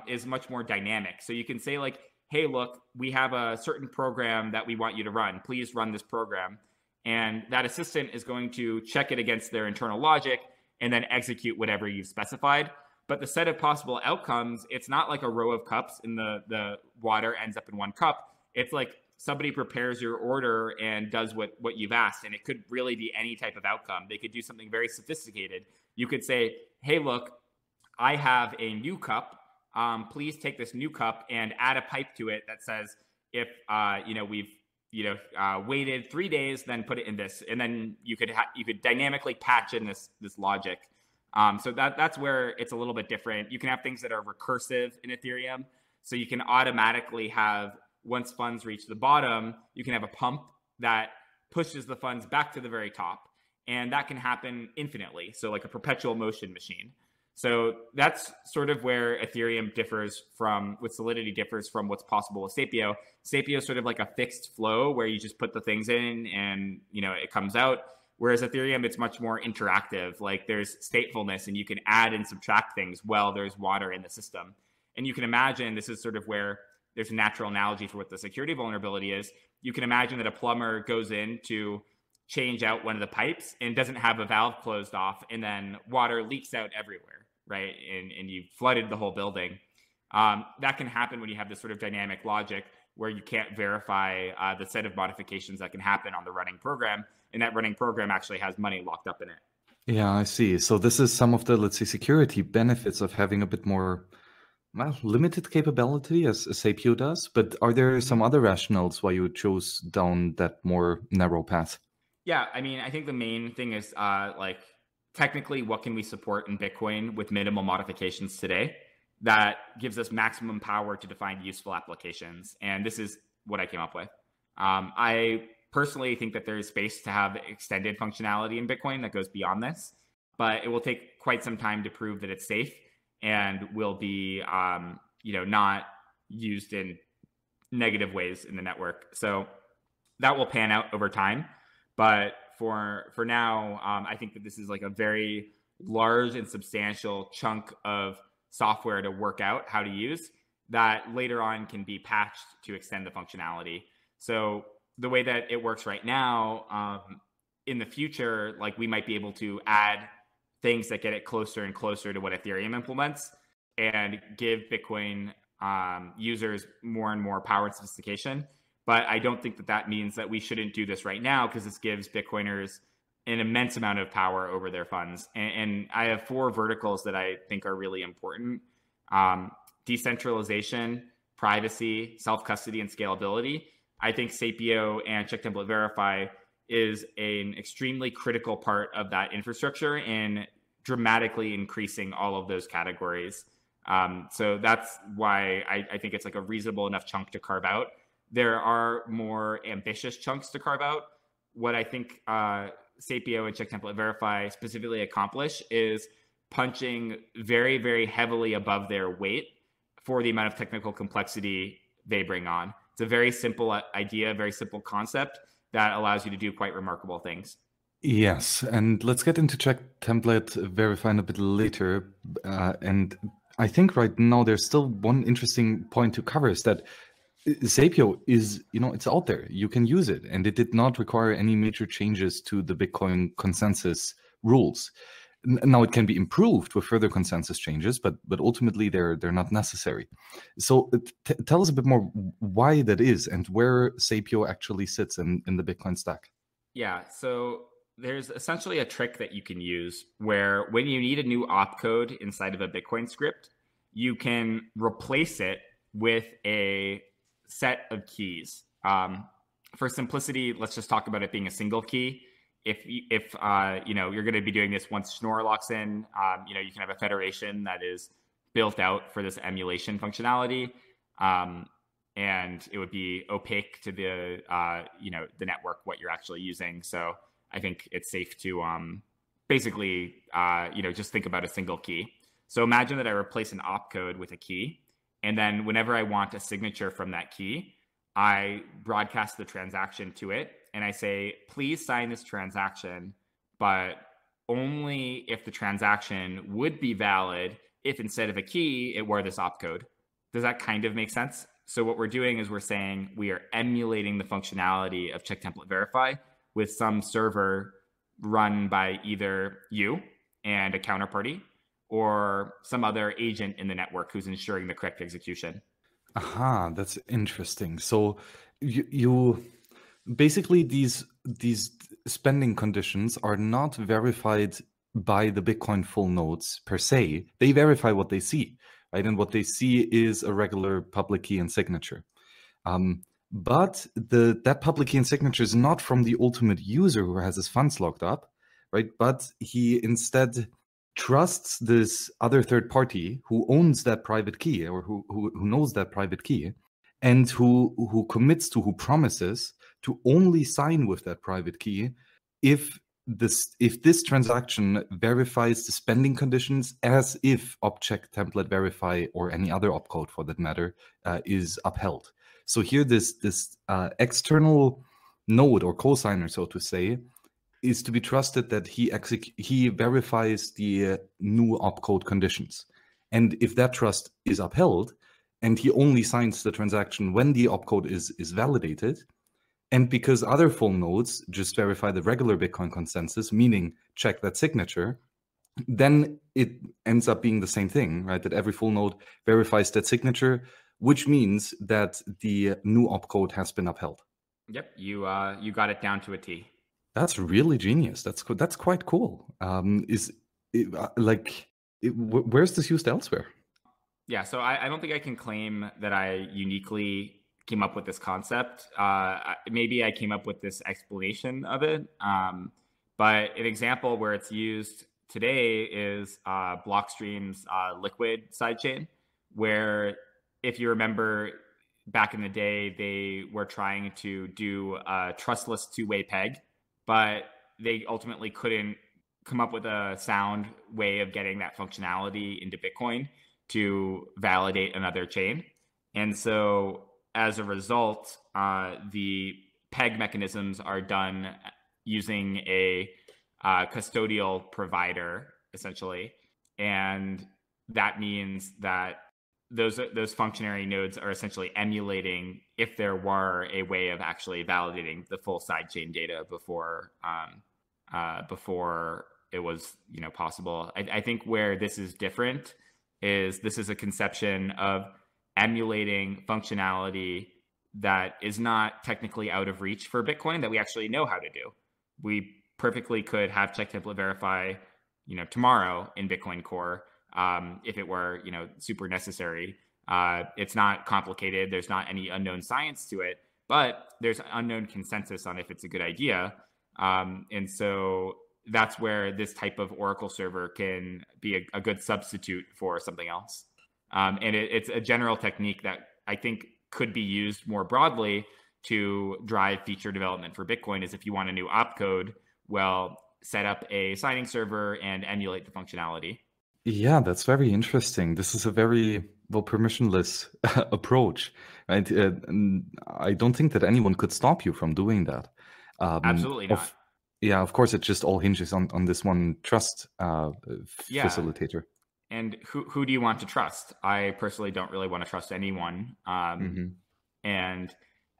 is much more dynamic. So you can say like, hey, look, we have a certain program that we want you to run. Please run this program. And that assistant is going to check it against their internal logic and then execute whatever you've specified. But the set of possible outcomes, it's not like a row of cups and the water ends up in one cup. It's like somebody prepares your order and does what you've asked. And it could really be any type of outcome. They could do something very sophisticated. You could say, hey, look, I have a new cup. Please take this new cup and add a pipe to it that says, if we've waited 3 days, then put it in this. And then you could dynamically patch in this logic. So that's where it's a little bit different. You can have things that are recursive in Ethereum. So you can automatically have, once funds reach the bottom, you can have a pump that pushes the funds back to the very top. And that can happen infinitely. So like a perpetual motion machine. So that's sort of where Ethereum differs from, what Solidity differs from what's possible with Sapio. Sapio is sort of like a fixed flow where you just put the things in and, it comes out. Whereas Ethereum, it's much more interactive. Like there's statefulness and you can add and subtract things while there's water in the system. And you can imagine this is sort of where there's a natural analogy for what the security vulnerability is. You can imagine that a plumber goes in to change out one of the pipes and doesn't have a valve closed off, and then water leaks out everywhere. Right? And you flooded the whole building. That can happen when you have this sort of dynamic logic where you can't verify the set of modifications that can happen on the running program. And that running program actually has money locked up in it. Yeah, I see. So this is some of the, let's say, security benefits of having a bit more limited capability as Sapio does. But are there some other rationales why you chose down that more narrow path? Yeah, I mean, I think the main thing is technically, what can we support in Bitcoin with minimal modifications today that gives us maximum power to define useful applications? And this is what I came up with. I personally think that there is space to have extended functionality in Bitcoin that goes beyond this, but it will take quite some time to prove that it's safe and will be, not used in negative ways in the network. So that will pan out over time, but for now, I think that this is like a very large and substantial chunk of software to work out how to use that later on can be patched to extend the functionality. So the way that it works right now, in the future, like we might be able to add things that get it closer and closer to what Ethereum implements and give Bitcoin users more and more power and sophistication. But I don't think that that means that we shouldn't do this right now, because this gives Bitcoiners an immense amount of power over their funds. And I have four verticals that I think are really important. Decentralization, privacy, self-custody, and scalability. I think Sapio and Check Template Verify is an extremely critical part of that infrastructure and dramatically increasing all of those categories. So that's why I think it's like a reasonable enough chunk to carve out. There are more ambitious chunks to carve out. What I think Sapio and Check Template Verify specifically accomplish is punching very, very heavily above their weight for the amount of technical complexity they bring on. It's a very simple idea, very simple concept that allows you to do quite remarkable things. Yes, and let's get into Check Template Verify a bit later. And I think right now there's still one interesting point to cover, is that Sapio is, it's out there. You can use it, and it did not require any major changes to the Bitcoin consensus rules. Now it can be improved with further consensus changes, but ultimately they're not necessary. So tell us a bit more why that is and where Sapio actually sits in the Bitcoin stack. Yeah, so there's essentially a trick that you can use where when you need a new opcode inside of a Bitcoin script, you can replace it with a set of keys. For simplicity, let's just talk about it being a single key. If you're going to be doing this once Schnorr locks in, you can have a federation that is built out for this emulation functionality, and it would be opaque to the network what you're actually using. So I think it's safe to just think about a single key. So imagine that I replace an opcode with a key. And then whenever I want a signature from that key, I broadcast the transaction to it. And I say, please sign this transaction, but only if the transaction would be valid if instead of a key, it were this opcode. Does that kind of make sense? So what we're doing is we're saying we are emulating the functionality of Check Template Verify with some server run by either you and a counterparty, or some other agent in the network who's ensuring the correct execution. Aha, that's interesting. So you basically these spending conditions are not verified by the Bitcoin full nodes per se. They verify what they see, right? And what they see is a regular public key and signature. But that public key and signature is not from the ultimate user who has his funds locked up, right? But he instead trusts this other third party who owns that private key, or who knows that private key, and who commits to, who promises to only sign with that private key if this transaction verifies the spending conditions as if OP_Check Template Verify, or any other opcode for that matter, is upheld. So here this external node or cosigner, so to say, is to be trusted that he verifies the new opcode conditions. And if that trust is upheld and he only signs the transaction when the opcode is validated, and because other full nodes just verify the regular Bitcoin consensus, meaning check that signature, then it ends up being the same thing, right? That every full node verifies that signature, which means that the new opcode has been upheld. Yep, you got it down to a T. That's really genius. That's quite cool. Where's this used elsewhere? Yeah, so I don't think I can claim that I uniquely came up with this concept. Maybe I came up with this explanation of it. But an example where it's used today is Blockstream's Liquid sidechain, where, if you remember back in the day, they were trying to do a trustless two-way peg, but they ultimately couldn't come up with a sound way of getting that functionality into Bitcoin to validate another chain. And so, as a result, the peg mechanisms are done using a custodial provider, essentially. And that means that those functionary nodes are essentially emulating if there were a way of actually validating the full sidechain data before it was, you know, possible. I think where this is different is this is a conception of emulating functionality that is not technically out of reach for Bitcoin that we actually know how to do. We perfectly could have Check Template Verify, you know, tomorrow in Bitcoin Core if it were, you know, super necessary. It's not complicated. There's not any unknown science to it, but there's unknown consensus on if it's a good idea. And so that's where this type of Oracle server can be a good substitute for something else. And it's a general technique that I think could be used more broadly to drive feature development for Bitcoin. Is if you want a new opcode, well, set up a signing server and emulate the functionality. Yeah, that's very interesting. This is a very, well, permissionless approach, right? And I don't think that anyone could stop you from doing that. Absolutely not. Yeah, of course, it just all hinges on this one trust facilitator. And who do you want to trust? I personally don't really want to trust anyone. And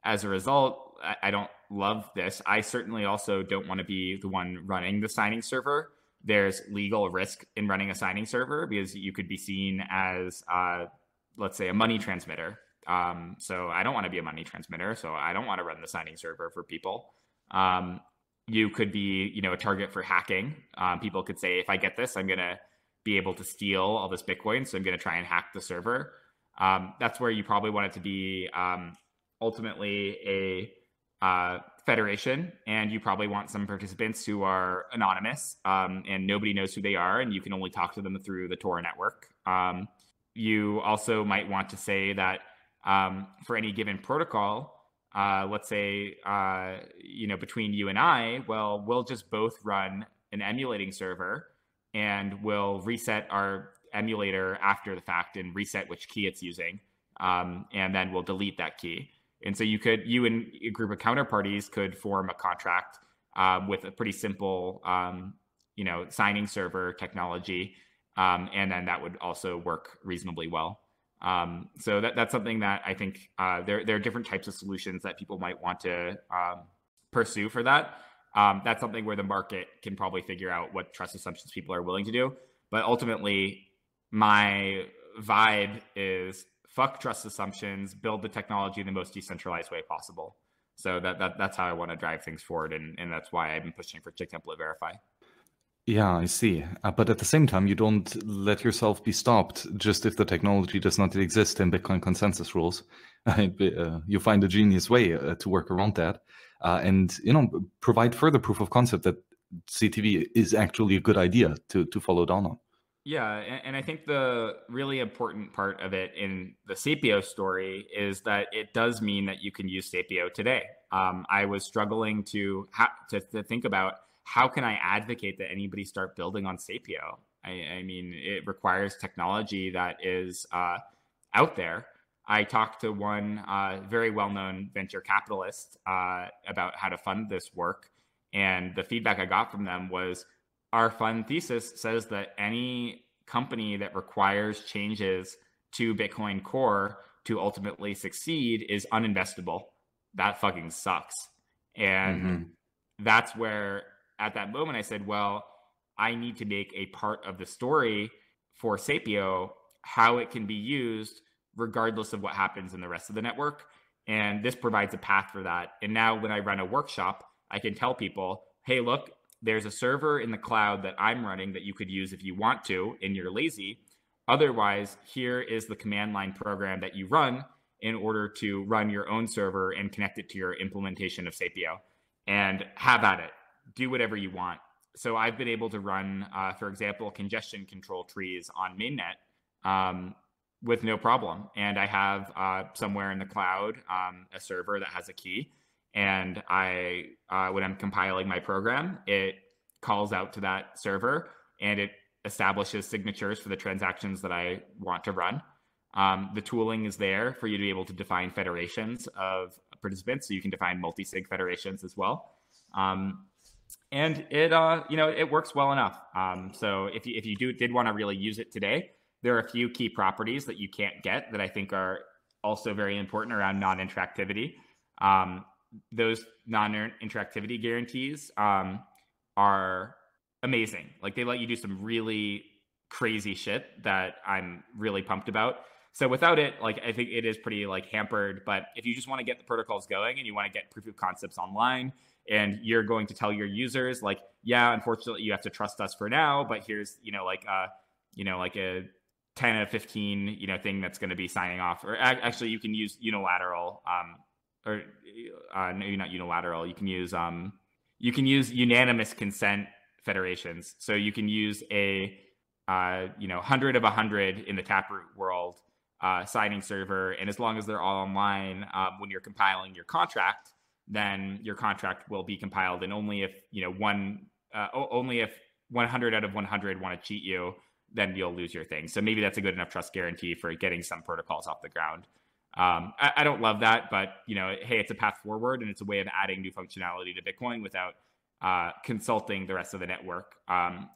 as a result, I don't love this. I certainly also don't want to be the one running the signing server. There's legal risk in running a signing server because you could be seen as, let's say, a money transmitter. So I don't want to be a money transmitter. So I don't want to run the signing server for people. You could be, you know, a target for hacking. People could say, if I get this, I'm going to be able to steal all this Bitcoin, so I'm going to try and hack the server. That's where you probably want it to be ultimately a federation, and you probably want some participants who are anonymous and nobody knows who they are, and you can only talk to them through the Tor network. You also might want to say that for any given protocol, let's say, you know, between you and I, well, we'll just both run an emulating server, and we'll reset our emulator after the fact and reset which key it's using. And then we'll delete that key. And so you and a group of counterparties could form a contract with a pretty simple, you know, signing server technology. And then that would also work reasonably well. So that's something that I think there are different types of solutions that people might want to pursue for that. That's something where the market can probably figure out what trust assumptions people are willing to do. But ultimately, my vibe is fuck trust assumptions, build the technology in the most decentralized way possible. So that's how I want to drive things forward. And that's why I've been pushing for Check Template Verify. Yeah, I see. But at the same time, you don't let yourself be stopped just if the technology does not exist in Bitcoin consensus rules. You find a genius way to work around that and, you know, provide further proof of concept that CTV is actually a good idea to follow down on. Yeah, and I think the really important part of it in the Sapio story is that it does mean that you can use Sapio today. I was struggling to think about how can I advocate that anybody start building on Sapio. I mean, it requires technology that is out there. I talked to one very well-known venture capitalist about how to fund this work, and the feedback I got from them was, our fund thesis says that any company that requires changes to Bitcoin Core to ultimately succeed is uninvestable. That fucking sucks. And that's where at that moment I said, well, I need to make a part of the story for Sapio, how it can be used regardless of what happens in the rest of the network. And this provides a path for that. And now when I run a workshop, I can tell people, hey, look, there's a server in the cloud that I'm running that you could use if you want to and you're lazy. Otherwise, here is the command line program that you run in order to run your own server and connect it to your implementation of Sapio. And have at it. Do whatever you want. So I've been able to run, for example, congestion control trees on mainnet with no problem. And I have somewhere in the cloud a server that has a key. And I, when I'm compiling my program, it calls out to that server and it establishes signatures for the transactions that I want to run. The tooling is there for you to be able to define federations of participants. So you can define multi-sig federations as well. And it, you know, it works well enough. So if you did want to really use it today, there are a few key properties that you can't get that I think are also very important around non-interactivity. Those non-interactivity guarantees are amazing. Like, they let you do some really crazy shit that I'm really pumped about. So without it, like, I think it is pretty like hampered. But if you just want to get the protocols going and you want to get proof of concepts online, and you're going to tell your users like, yeah, unfortunately you have to trust us for now, but here's, you know, like a 10 out of 15, you know, thing that's going to be signing off. Or actually, you can use unilateral. Maybe not unilateral. You can use unanimous consent federations. So you can use a 100 of 100 in the Taproot world signing server, and as long as they're all online when you're compiling your contract, then your contract will be compiled. And only if only if 100 out of 100 want to cheat you, then you'll lose your thing. So maybe that's a good enough trust guarantee for getting some protocols off the ground. I don't love that, but, you know, hey, it's a path forward and it's a way of adding new functionality to Bitcoin without consulting the rest of the network.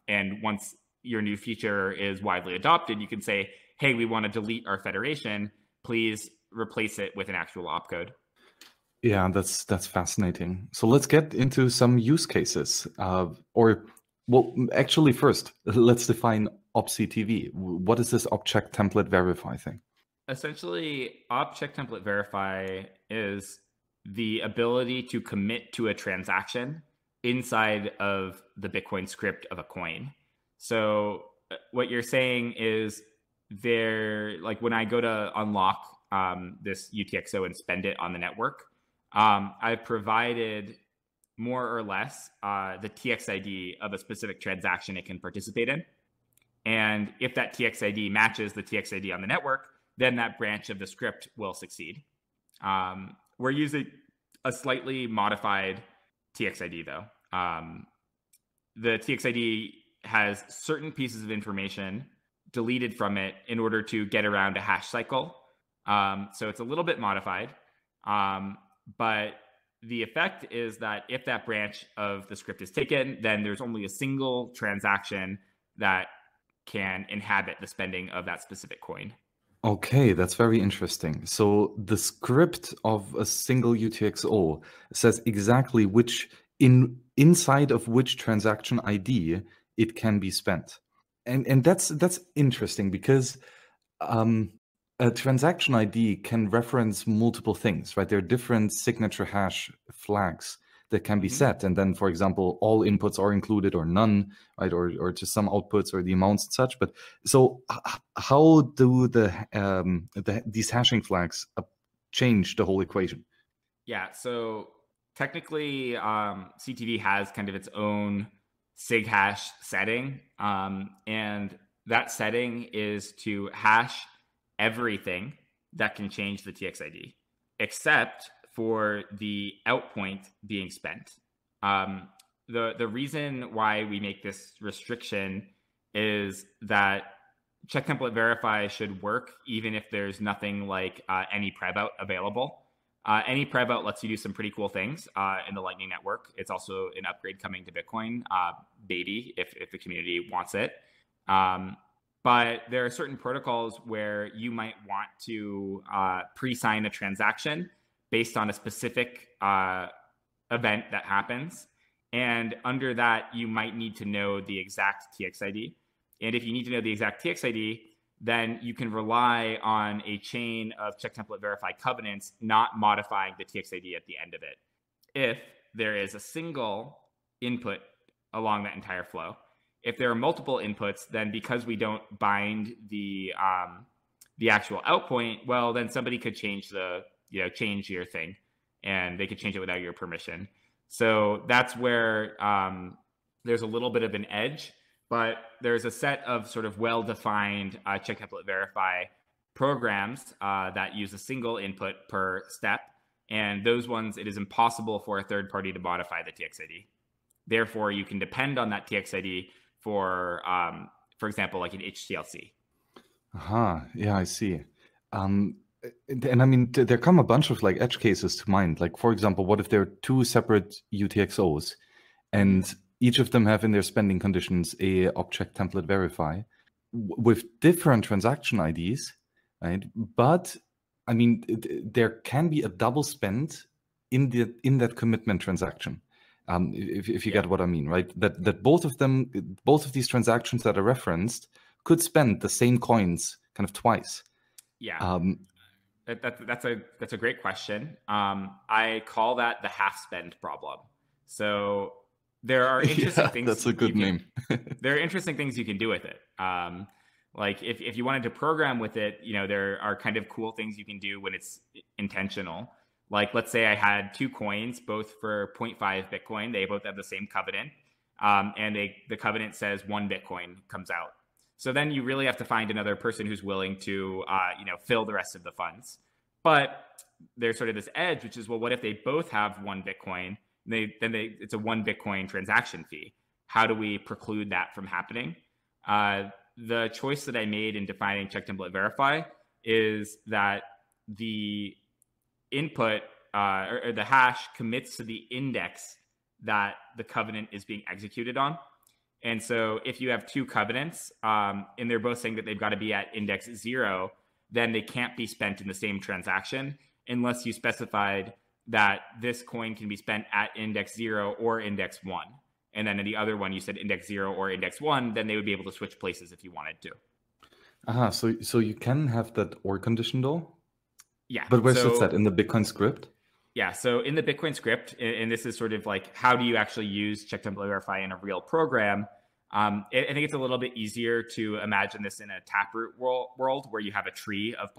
And once your new feature is widely adopted, you can say, hey, we want to delete our federation. Please replace it with an actual opcode. Yeah, that's fascinating. So let's get into some use cases. Well, actually, first, let's define OP_CTV. What is this OP_Check Template Verify thing? Essentially, OP_Check Template Verify is the ability to commit to a transaction inside of the Bitcoin script of a coin. So what you're saying is, there, like, when I go to unlock this UTXO and spend it on the network, I've provided more or less the TXID of a specific transaction it can participate in. And if that TXID matches the TXID on the network, then that branch of the script will succeed. We're using a slightly modified TXID, though. The TXID has certain pieces of information deleted from it in order to get around a hash cycle. So it's a little bit modified. But the effect is that if that branch of the script is taken, then there's only a single transaction that can inhabit the spending of that specific coin. Okay, that's very interesting. So the script of a single UTXO says exactly which inside of which transaction ID it can be spent. And that's interesting because a transaction ID can reference multiple things, right? There are different signature hash flags that can be set. And then, for example, all inputs are included or none, right? Or just some outputs or the amounts and such. But so how do these hashing flags change the whole equation? Yeah, so technically CTV has kind of its own sig hash setting. And that setting is to hash everything that can change the TXID, except for the out point being spent. The reason why we make this restriction is that Check Template Verify should work even if there's nothing like any prev out available. Any prev out lets you do some pretty cool things in the Lightning Network. It's also an upgrade coming to Bitcoin, baby, if the community wants it. But there are certain protocols where you might want to pre-sign a transaction based on a specific event that happens. And under that, you might need to know the exact TXID. And if you need to know the exact TXID, then you can rely on a chain of Check Template Verify covenants not modifying the TXID at the end of it, if there is a single input along that entire flow. If there are multiple inputs, then because we don't bind the actual out point, well, then somebody could change the, you know, change your thing, and they could change it without your permission. So that's where there's a little bit of an edge. But there's a set of sort of well-defined Check Template Verify programs that use a single input per step. And those ones, it is impossible for a third party to modify the TXID. Therefore, you can depend on that TXID for example, like an HTLC. Yeah, I see. And I mean, there come a bunch of like edge cases to mind. Like, for example, what if there are two separate UTXOs and each of them have in their spending conditions a object template verify with different transaction IDs, right? But I mean, there can be a double spend in that commitment transaction, if you get what I mean, right? That both of these transactions that are referenced could spend the same coins kind of twice. Yeah, that's a great question. I call that the half spend problem. So there are interesting things. That's a good name. There are interesting things you can do with it. Like if you wanted to program with it, you know, there are kind of cool things you can do when it's intentional. Like, let's say I had two coins, both for 0.5 Bitcoin. They both have the same covenant. And the covenant says 1 Bitcoin comes out. So then you really have to find another person who's willing to, you know, fill the rest of the funds. But there's sort of this edge, which is, well, what if they both have 1 Bitcoin? It's a 1 Bitcoin transaction fee. How do we preclude that from happening? The choice that I made in defining Check Template Verify is that the input or the hash commits to the index that the covenant is being executed on. And so if you have two covenants and they're both saying that they've got to be at index 0, then they can't be spent in the same transaction unless you specified that this coin can be spent at index 0 or index 1. And then in the other one, you said index 0 or index 1, then they would be able to switch places if you wanted to. So you can have that or condition though? Yeah. But where sits that? In the Bitcoin script? Yeah, so in the Bitcoin script, and this is sort of like, how do you actually use Check Template Verify in a real program? I think it's a little bit easier to imagine this in a Taproot world where you have a tree of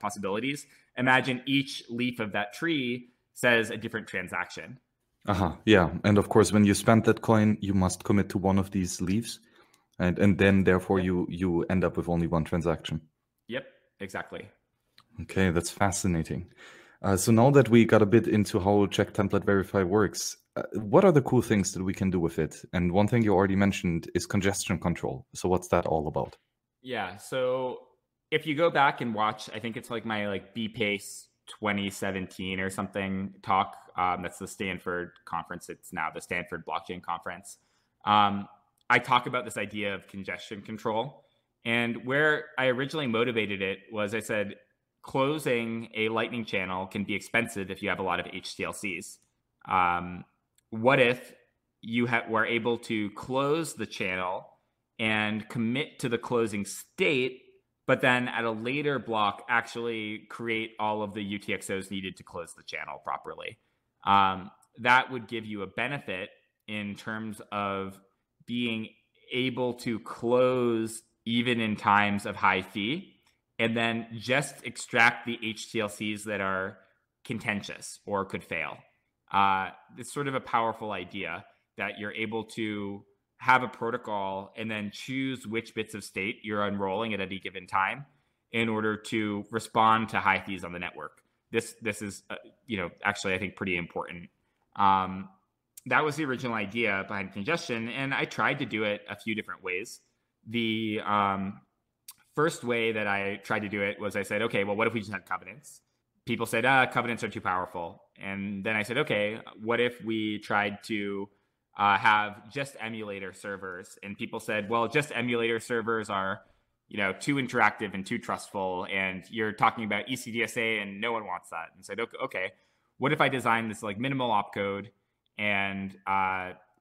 possibilities. Imagine each leaf of that tree says a different transaction. Yeah, and of course, when you spend that coin, you must commit to one of these leaves, and then therefore you end up with only one transaction. Yep, exactly. Okay, that's fascinating. So now that we got a bit into how Check Template Verify works, what are the cool things that we can do with it? And one thing you already mentioned is congestion control. So what's that all about? Yeah, so if you go back and watch, I think it's like my BPACE 2017 or something talk. That's the Stanford conference. It's now the Stanford Blockchain Conference. I talk about this idea of congestion control. And where I originally motivated it was I said, closing a Lightning channel can be expensive if you have a lot of HTLCs. What if you were able to close the channel and commit to the closing state, but then at a later block, actually create all of the UTXOs needed to close the channel properly. That would give you a benefit in terms of being able to close even in times of high fee, and then just extract the HTLCs that are contentious or could fail. It's sort of a powerful idea that you're able to have a protocol and then choose which bits of state you're unrolling at any given time in order to respond to high fees on the network. This is, actually, I think pretty important. That was the original idea behind congestion, and I tried to do it a few different ways. The first way that I tried to do it was I said, okay, well, what if we just had covenants? People said, covenants are too powerful. And then I said, okay, what if we tried to have just emulator servers? And people said, well, just emulator servers are, too interactive and too trustful. And you're talking about ECDSA and no one wants that. And said, okay, what if I design this like minimal opcode, and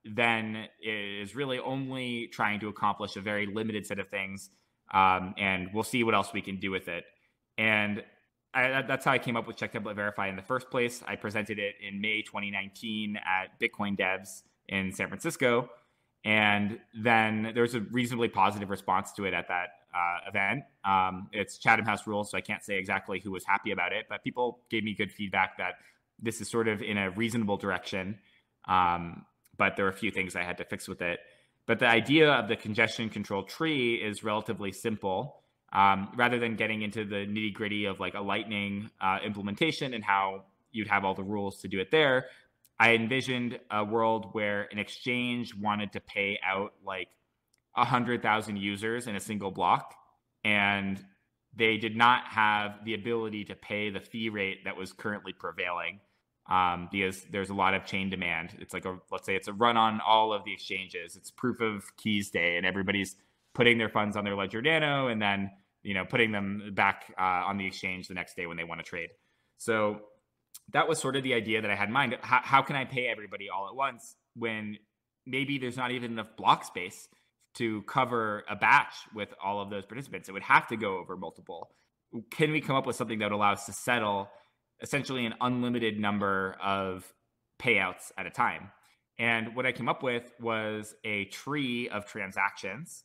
then it is really only trying to accomplish a very limited set of things. And we'll see what else we can do with it. And that's how I came up with Check Template Verify in the first place. I presented it in May 2019 at Bitcoin Devs in San Francisco. And then there was a reasonably positive response to it at that event. It's Chatham House rules, so I can't say exactly who was happy about it, but people gave me good feedback that this is sort of in a reasonable direction. But there are a few things I had to fix with it. But the idea of the congestion control tree is relatively simple. Rather than getting into the nitty gritty of like a Lightning implementation and how you'd have all the rules to do it there, I envisioned a world where an exchange wanted to pay out like 100,000 users in a single block, and they did not have the ability to pay the fee rate that was currently prevailing. Because there's a lot of chain demand. It's like let's say it's a run on all of the exchanges. It's proof of keys day, and everybody's putting their funds on their Ledger Nano and then, putting them back on the exchange the next day when they want to trade. So that was sort of the idea that I had in mind. How can I pay everybody all at once when maybe there's not even enough block space to cover a batch with all of those participants? It would have to go over multiple. Can we come up with something that would allow us to settle essentially an unlimited number of payouts at a time? And what I came up with was a tree of transactions.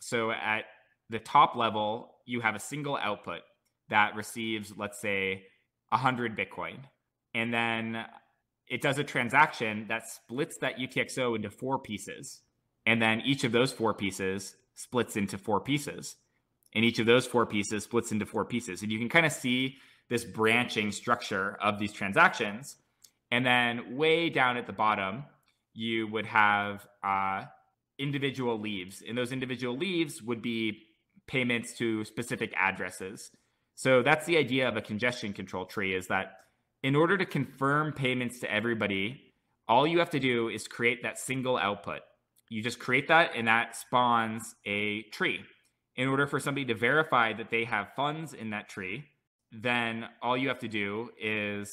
So at the top level, you have a single output that receives, let's say, 100 Bitcoin. And then it does a transaction that splits that UTXO into 4 pieces. And then each of those 4 pieces splits into 4 pieces. And each of those 4 pieces splits into 4 pieces. And you can kind of see this branching structure of these transactions. And then way down at the bottom, you would have individual leaves. And those individual leaves would be payments to specific addresses. So that's the idea of a congestion control tree, is that in order to confirm payments to everybody, all you have to do is create that single output. You just create that, and that spawns a tree. In order for somebody to verify that they have funds in that tree, then all you have to do is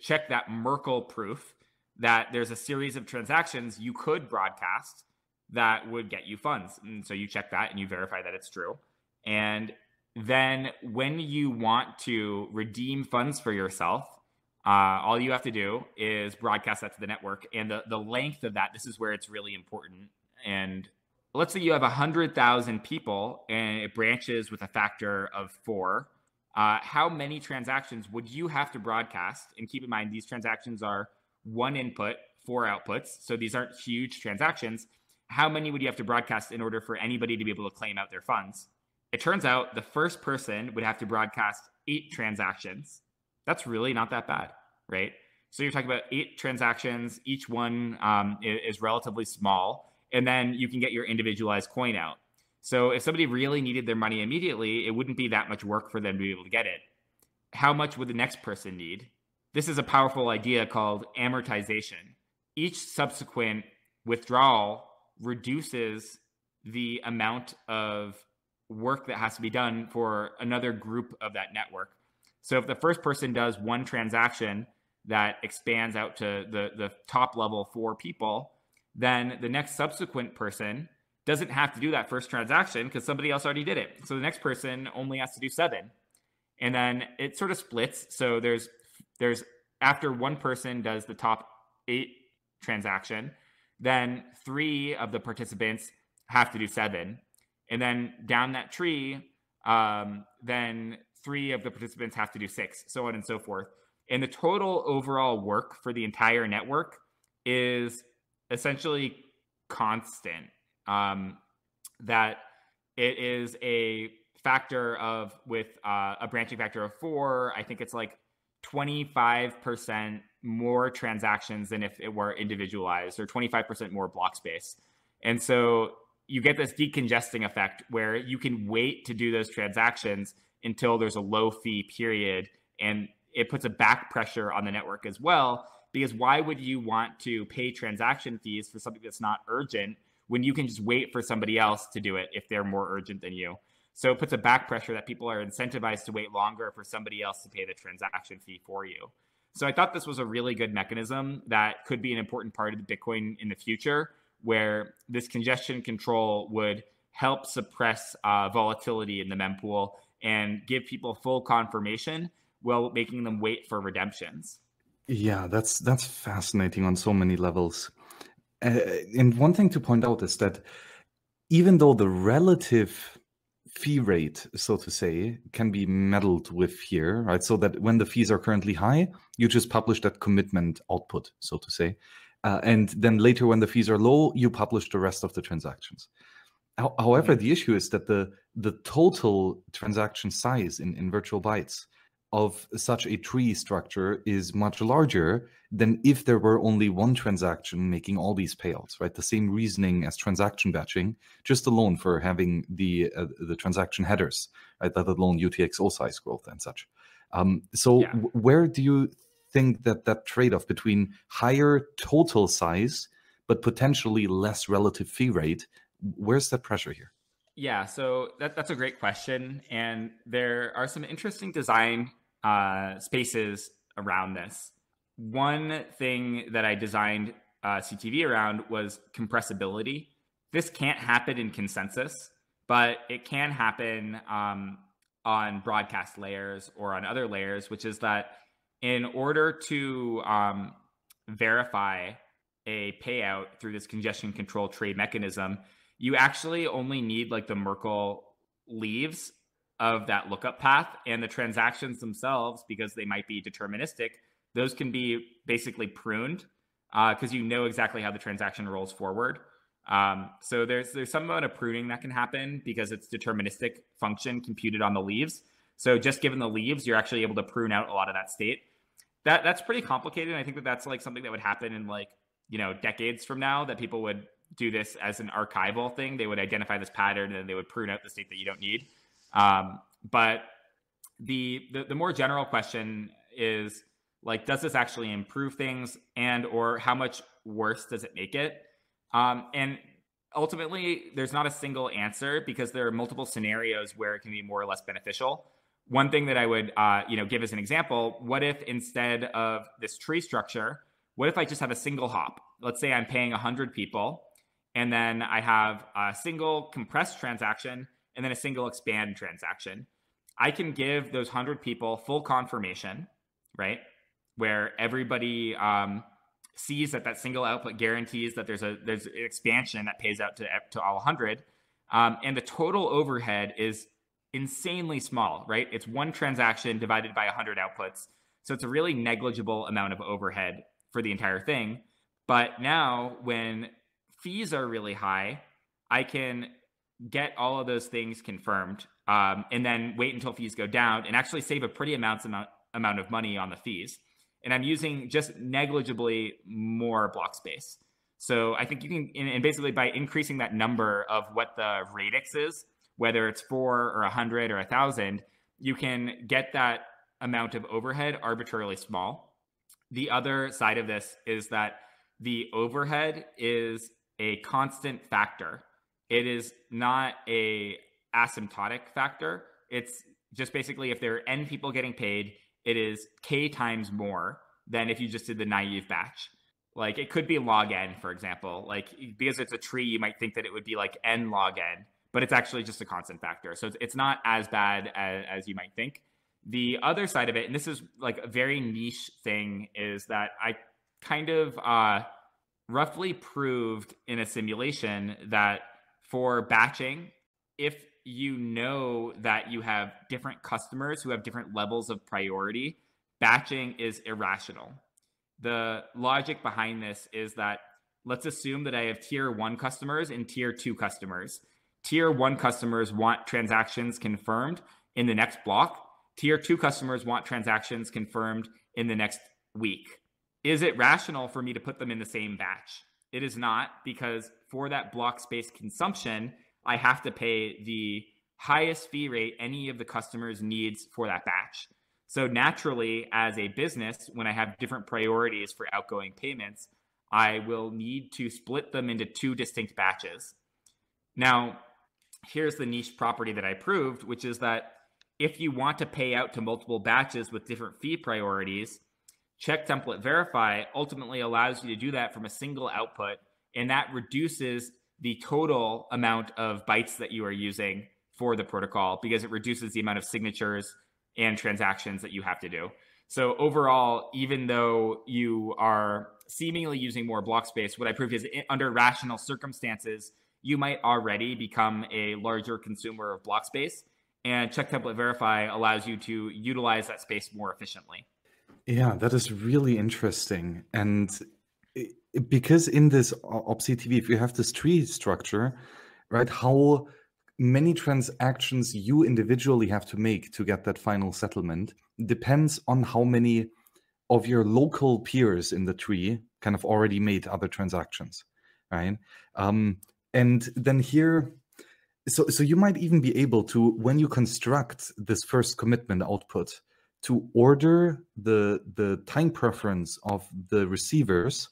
check that Merkle proof that there's a series of transactions you could broadcast that would get you funds. And so you check that and you verify that it's true. And then when you want to redeem funds for yourself, all you have to do is broadcast that to the network. And the length of that, this is where it's really important. And let's say you have 100,000 people and it branches with a factor of 4. How many transactions would you have to broadcast? And keep in mind, these transactions are 1 input, 4 outputs. So these aren't huge transactions. How many would you have to broadcast in order for anybody to be able to claim out their funds? It turns out the first person would have to broadcast 8 transactions. That's really not that bad, right? So you're talking about 8 transactions. Each one is relatively small. And then you can get your individualized coin out. So if somebody really needed their money immediately, it wouldn't be that much work for them to be able to get it. How much would the next person need? This is a powerful idea called amortization. Each subsequent withdrawal reduces the amount of work that has to be done for another group of that network. So if the first person does 1 transaction that expands out to the top level 4 people, then the next subsequent person doesn't have to do that first transaction because somebody else already did it. So the next person only has to do 7. And then it sort of splits. So there's after one person does the top 8 transaction, then 3 of the participants have to do 7. And then down that tree, then 3 of the participants have to do 6, so on and so forth. And the total overall work for the entire network is essentially constant. That it is a factor of with a branching factor of 4. I think it's like 25% more transactions than if it were individualized, or 25% more block space. And so you get this decongesting effect where you can wait to do those transactions until there's a low fee period. And it puts a back pressure on the network as well, because why would you want to pay transaction fees for something that's not urgent when you can just wait for somebody else to do it if they're more urgent than you? So it puts a back pressure that people are incentivized to wait longer for somebody else to pay the transaction fee for you. So I thought this was a really good mechanism that could be an important part of the Bitcoin in the future, where this congestion control would help suppress volatility in the mempool and give people full confirmation while making them wait for redemptions. Yeah, that's fascinating on so many levels. And one thing to point out is that even though the relative fee rate, so to say, can be meddled with here, right? So that when the fees are currently high, you just publish that commitment output, so to say. And then later when the fees are low, you publish the rest of the transactions. However, the issue is that the total transaction size in virtual bytes of such a tree structure is much larger than if there were only one transaction making all these payouts, right? The same reasoning as transaction batching, just alone for having the transaction headers, right? Let alone UTXO size growth and such. Where do you think that trade-off between higher total size but potentially less relative fee rate, where's that pressure here? Yeah, so that's a great question. And there are some interesting design spaces around this. One thing that I designed CTV around was compressibility. This can't happen in consensus, but it can happen on broadcast layers or on other layers, which is that in order to verify a payout through this congestion control tree mechanism, you actually only need like the Merkle leaves of that lookup path, and the transactions themselves, because they might be deterministic, those can be basically pruned because you know exactly how the transaction rolls forward. So there's some amount of pruning that can happen because it's deterministic function computed on the leaves. So just given the leaves, you're actually able to prune out a lot of that state. That's pretty complicated. And I think that's like something that would happen in like, you know, decades from now, that people would do this as an archival thing. They would identify this pattern and they would prune out the state that you don't need. But the more general question is like, does this actually improve things, and or how much worse does it make it? And ultimately, there's not a single answer because there are multiple scenarios where it can be more or less beneficial. One thing that I would give as an example: what if instead of this tree structure, what if I just have a single hop? Let's say I'm paying 100 people, and then I have a single compressed transaction and then a single expand transaction. I can give those 100 people full confirmation, right? Where everybody sees that single output guarantees that there's an expansion that pays out to all 100. And the total overhead is insanely small, right? It's one transaction divided by 100 outputs. So it's a really negligible amount of overhead for the entire thing. But now when fees are really high, I can get all of those things confirmed and then wait until fees go down and actually save a pretty amount of money on the fees. And I'm using just negligibly more block space. So I think you can, and basically by increasing that number of what the radix is, whether it's 4 or 100 or 1,000, you can get that amount of overhead arbitrarily small. The other side of this is that the overhead is a constant factor. It is not a asymptotic factor. It's just basically if there are n people getting paid, it is k times more than if you just did the naive batch. Like it could be log n, for example, like because it's a tree, you might think that it would be like n log n, but it's actually just a constant factor. So it's not as bad as you might think. The other side of it, and this is like a very niche thing, is that I kind of roughly proved in a simulation that for batching, if you know that you have different customers who have different levels of priority, batching is irrational. The logic behind this is that let's assume that I have tier 1 customers and tier 2 customers. Tier 1 customers want transactions confirmed in the next block. Tier 2 customers want transactions confirmed in the next week. Is it rational for me to put them in the same batch? It is not, because for that block space consumption, I have to pay the highest fee rate any of the customers needs for that batch. So naturally, as a business, when I have different priorities for outgoing payments, I will need to split them into 2 distinct batches. Now, here's the niche property that I proved, which is that if you want to pay out to multiple batches with different fee priorities, Check Template Verify ultimately allows you to do that from a single output, and that reduces the total amount of bytes that you are using for the protocol because it reduces the amount of signatures and transactions that you have to do. So overall, even though you are seemingly using more block space, what I proved is under rational circumstances, you might already become a larger consumer of block space, and Check Template Verify allows you to utilize that space more efficiently. Yeah, that is really interesting. And because in this OP_CTV, if you have this tree structure, right, how many transactions you individually have to make to get that final settlement depends on how many of your local peers in the tree kind of already made other transactions, right? And then here, so you might even be able to, when you construct this first commitment output, to order the time preference of the receivers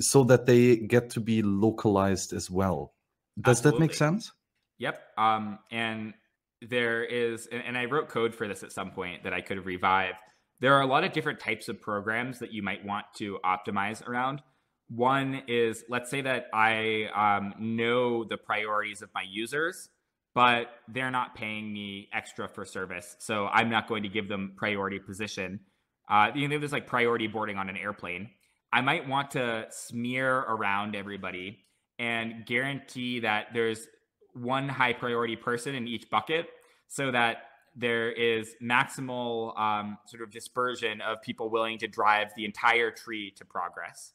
so that they get to be localized as well. Does Absolutely. That make sense? Yep. And there is, and I wrote code for this at some point that I could revive. There are a lot of different types of programs that you might want to optimize around. One is, let's say that I know the priorities of my users, but they're not paying me extra for service. So I'm not going to give them priority position. You know, there's like priority boarding on an airplane. I might want to smear around everybody and guarantee that there's one high priority person in each bucket so that there is maximal sort of dispersion of people willing to drive the entire tree to progress.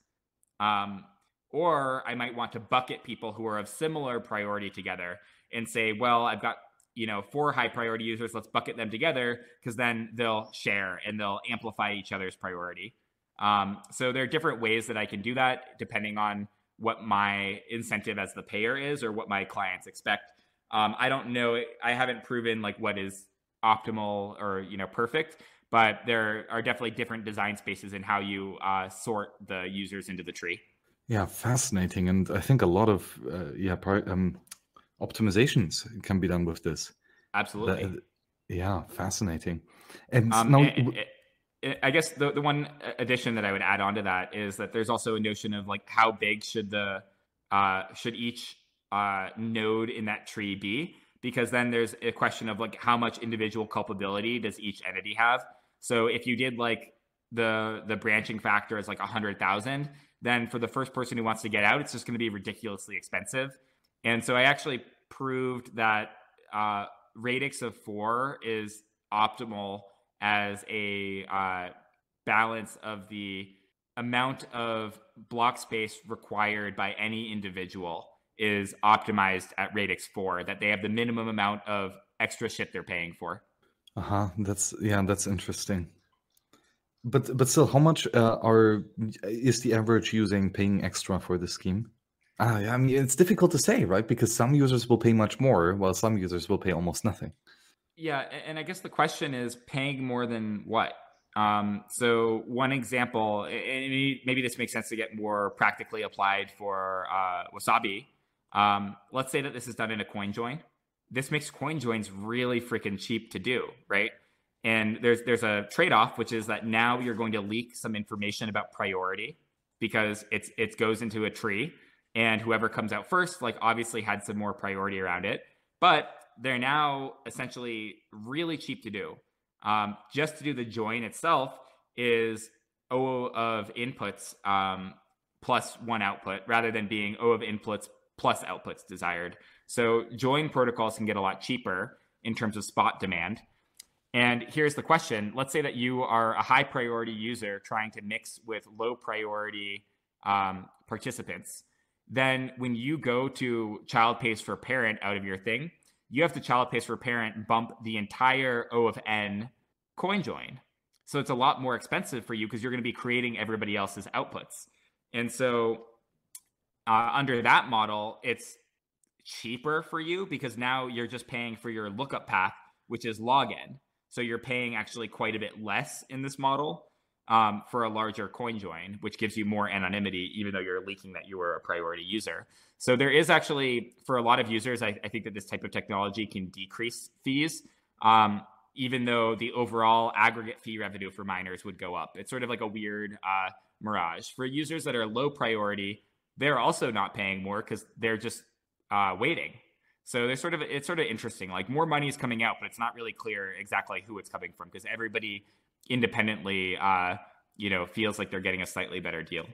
Or I might want to bucket people who are of similar priority together and say, well, I've got, you know, 4 high priority users, let's bucket them together because then they'll share and they'll amplify each other's priority. So there are different ways that I can do that depending on what my incentive as the payer is or what my clients expect. I don't know. I haven't proven like what is optimal or, you know, perfect, but there are definitely different design spaces in how you sort the users into the tree. Yeah, fascinating. And I think a lot of optimizations can be done with this. Absolutely. Yeah, fascinating. And now I guess the one addition that I would add on to that is that there's also a notion of like how big should the should each node in that tree be, because then there's a question of like how much individual culpability does each entity have. So if you did like the branching factor is like 100,000, then for the first person who wants to get out, it's just going to be ridiculously expensive. And so I actually proved that radix of 4 is optimal as a balance of the amount of block space required by any individual is optimized at radix 4, that they have the minimum amount of extra shit they're paying for. Uh-huh. That's interesting. But still, how much is the average user paying extra for the scheme? I mean, it's difficult to say, right? Because some users will pay much more, while some users will pay almost nothing. Yeah, and I guess the question is paying more than what? So one example, and maybe this makes sense to get more practically applied for Wasabi. Let's say that this is done in a CoinJoin. This makes CoinJoins really freaking cheap to do, right? And there's a trade-off, which is that now you're going to leak some information about priority. because it goes into a tree, and whoever comes out first, like, obviously had some more priority around it, but they're now essentially really cheap to do. Just to do the join itself is O of inputs plus one output, rather than being O of inputs plus outputs desired. So join protocols can get a lot cheaper in terms of spot demand. And here's the question. Let's say that you are a high priority user trying to mix with low priority participants. Then when you go to child pays for parent out of your thing, you have to child pays for parent bump the entire O of N CoinJoin. So it's a lot more expensive for you because you're going to be creating everybody else's outputs. And so under that model, it's cheaper for you because now you're just paying for your lookup path, which is log N. So you're paying actually quite a bit less in this model for a larger CoinJoin, which gives you more anonymity, even though you're leaking that you were a priority user. So there is actually, for a lot of users, I think that this type of technology can decrease fees, even though the overall aggregate fee revenue for miners would go up. It's sort of like a weird mirage. For users that are low priority, they're also not paying more because they're just waiting. So there's sort of, it's sort of interesting, like more money is coming out, but it's not really clear exactly who it's coming from because everybody independently, you know, feels like they're getting a slightly better deal.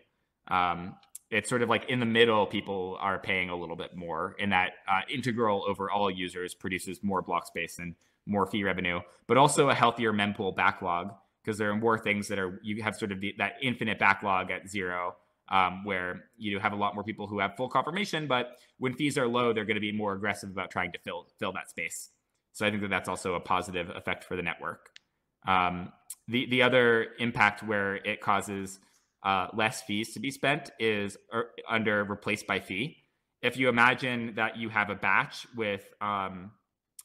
It's sort of like in the middle, people are paying a little bit more, and that integral over all users produces more block space and more fee revenue, but also a healthier mempool backlog because there are more things that are, you have sort of that infinite backlog at zero. Where you have a lot more people who have full confirmation, but when fees are low, they're going to be more aggressive about trying to fill that space. So I think that that's also a positive effect for the network. The other impact where it causes less fees to be spent is under replaced by fee. If you imagine that you have a batch with,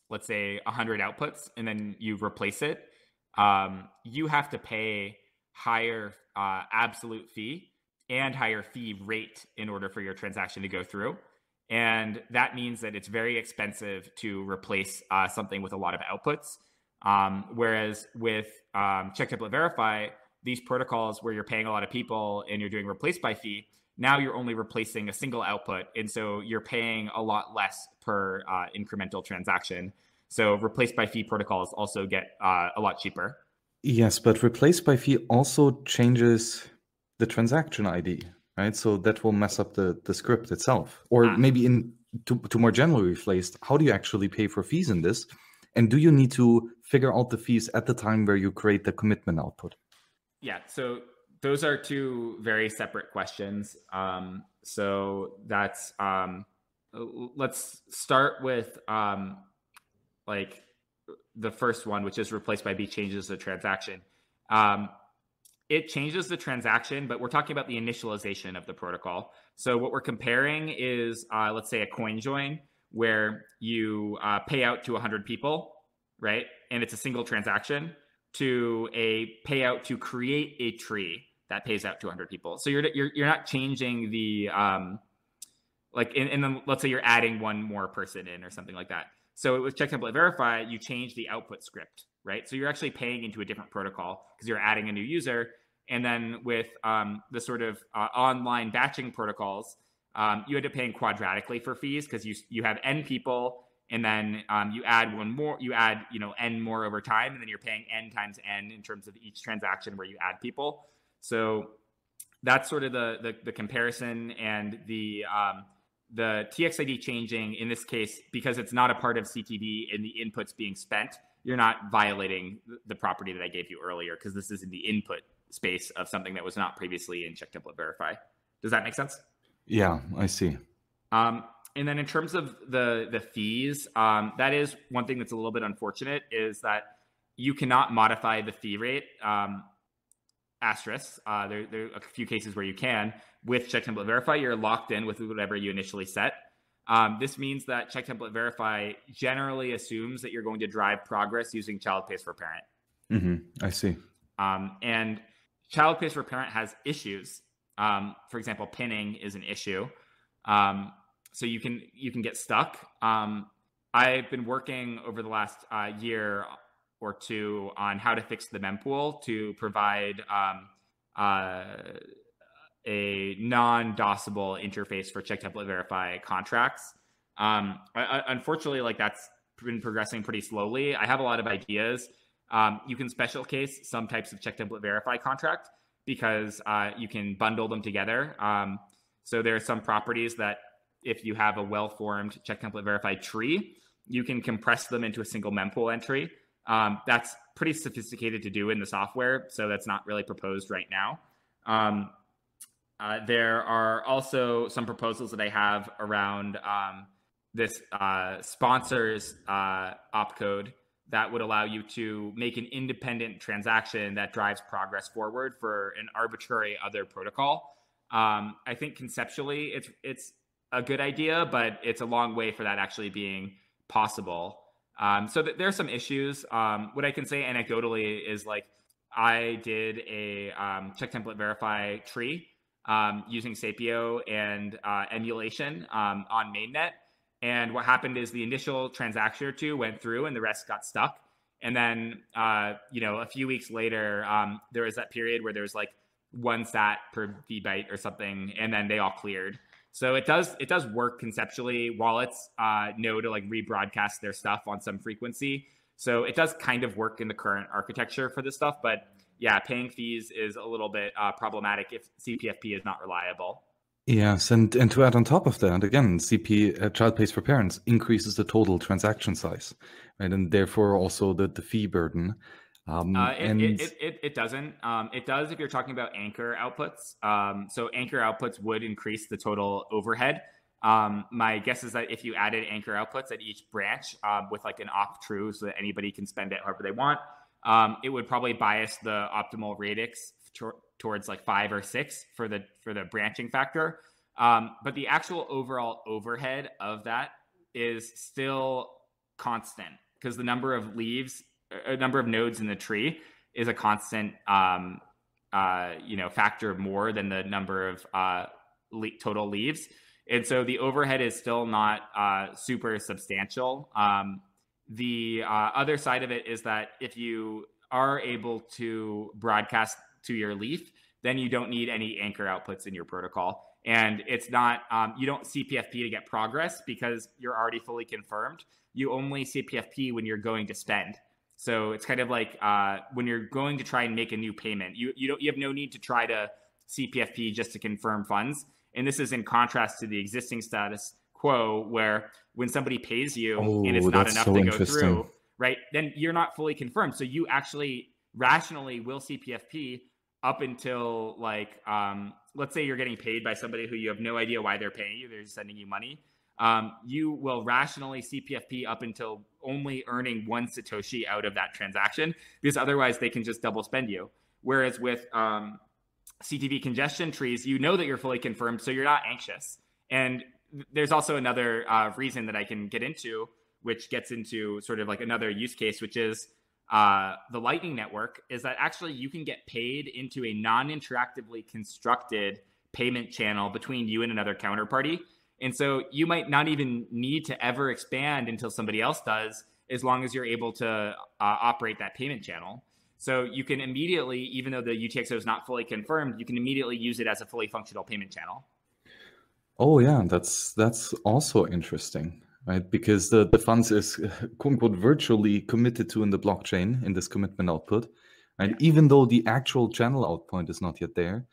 let's say, 100 outputs, and then you replace it, you have to pay higher absolute fee and higher fee rate in order for your transaction to go through. And that means that it's very expensive to replace something with a lot of outputs. Whereas with Check Template Verify, these protocols where you're paying a lot of people and you're doing replaced by fee, now you're only replacing a single output. And so you're paying a lot less per incremental transaction. So replaced by fee protocols also get a lot cheaper. Yes, but replaced by fee also changes the transaction ID, right? So that will mess up the script itself. Or maybe to more generally rephrased, how do you actually pay for fees in this? And do you need to figure out the fees at the time where you create the commitment output? Yeah, so those are two very separate questions. So that's, let's start with like the first one, which is replaced by B changes the transaction. It changes the transaction, but we're talking about the initialization of the protocol. So what we're comparing is, let's say, a CoinJoin where you pay out to 100 people, right? And it's a single transaction, to a payout to create a tree that pays out to 100 people. So you're not changing the, like, and then let's say you're adding one more person in or something like that. So with Check Template Verify, you change the output script, right? So you're actually paying into a different protocol because you're adding a new user. And then with the sort of online batching protocols, you end up paying quadratically for fees because you have N people, and then you add one more, you add, you know, N more over time, and then you're paying N times N in terms of each transaction where you add people. So that's sort of the comparison. And the TXID changing in this case, because it's not a part of CTV and the inputs being spent, you're not violating the property that I gave you earlier, because this is in the input space of something that was not previously in Check Template Verify. Does that make sense? Yeah, I see. And then in terms of the fees, that is one thing that's a little bit unfortunate, is that you cannot modify the fee rate asterisk. There are a few cases where you can. With Check Template Verify, you're locked in with whatever you initially set. This means that Check Template Verify generally assumes that you're going to drive progress using child pays for parent. Mm-hmm. I see. And child pays for parent has issues. For example, pinning is an issue. So you can get stuck. I've been working over the last year or two on how to fix the mempool to provide a non-DOSable interface for Check Template Verify contracts. Unfortunately, like, that's been progressing pretty slowly. I have a lot of ideas. You can special case some types of Check Template Verify contract because you can bundle them together. So there are some properties that if you have a well-formed Check Template Verify tree, you can compress them into a single mempool entry. That's pretty sophisticated to do in the software, so that's not really proposed right now. There are also some proposals that I have around this sponsors opcode that would allow you to make an independent transaction that drives progress forward for an arbitrary other protocol. I think conceptually it's a good idea, but it's a long way for that actually being possible. So there are some issues. What I can say anecdotally is, like, I did a Check Template Verify tree using Sapio and emulation on mainnet. And what happened is the initial transaction or two went through and the rest got stuck. And then, you know, a few weeks later, there was that period where there was like 1 sat per V byte or something, and then they all cleared. So it does work conceptually. Wallets know to like rebroadcast their stuff on some frequency. So it does kind of work in the current architecture for this stuff. But yeah, paying fees is a little bit problematic if CPFP is not reliable. Yes, and to add on top of that, again, child pays for parents increases the total transaction size, right? And therefore also the fee burden. It doesn't. It does if you're talking about anchor outputs. So anchor outputs would increase the total overhead. My guess is that if you added anchor outputs at each branch with like an opt true so that anybody can spend it however they want, it would probably bias the optimal radix towards like 5 or 6 for the branching factor. But the actual overall overhead of that is still constant because the number of leaves, a number of nodes in the tree is a constant, you know, factor more than the number of total leaves. And so the overhead is still not super substantial. The other side of it is that if you are able to broadcast to your leaf, then you don't need any anchor outputs in your protocol. And it's not, you don't CPFP to get progress because you're already fully confirmed. You only CPFP when you're going to spend. So it's kind of like when you're going to try and make a new payment, you have no need to try to CPFP just to confirm funds. And this is in contrast to the existing status quo, where when somebody pays you and it's not enough to go through, right? Then you're not fully confirmed. So you actually rationally will CPFP up until like, let's say you're getting paid by somebody who you have no idea why they're paying you. They're just sending you money. You will rationally CPFP up until only earning 1 Satoshi out of that transaction, because otherwise they can just double spend you. Whereas with CTV congestion trees, you know that you're fully confirmed, so you're not anxious. And there's also another reason that I can get into, which gets into sort of like another use case, which is the Lightning Network, is that actually you can get paid into a non-interactively constructed payment channel between you and another counterparty. And so you might not even need to ever expand until somebody else does, as long as you're able to operate that payment channel. So you can immediately, even though the UTXO is not fully confirmed, you can immediately use it as a fully functional payment channel. Oh yeah, that's also interesting, right? Because the funds is quote unquote virtually committed to in the blockchain in this commitment output. And right? Even though the actual channel outpoint is not yet there,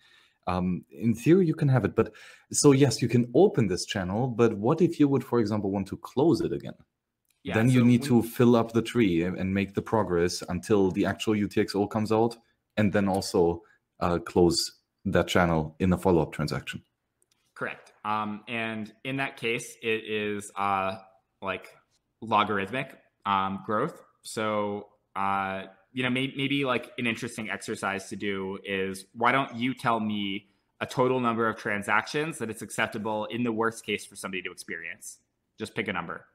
in theory, you can have it. But so, yes, you can open this channel. But what if you would, for example, want to close it again? Yeah, then so you need to fill up the tree and make the progress until the actual UTXO comes out, and then also close that channel in a follow-up transaction. Correct. And in that case, it is like logarithmic growth. So, you know, maybe like an interesting exercise to do is, why don't you tell me a total number of transactions that it's acceptable in the worst case for somebody to experience? Just pick a number.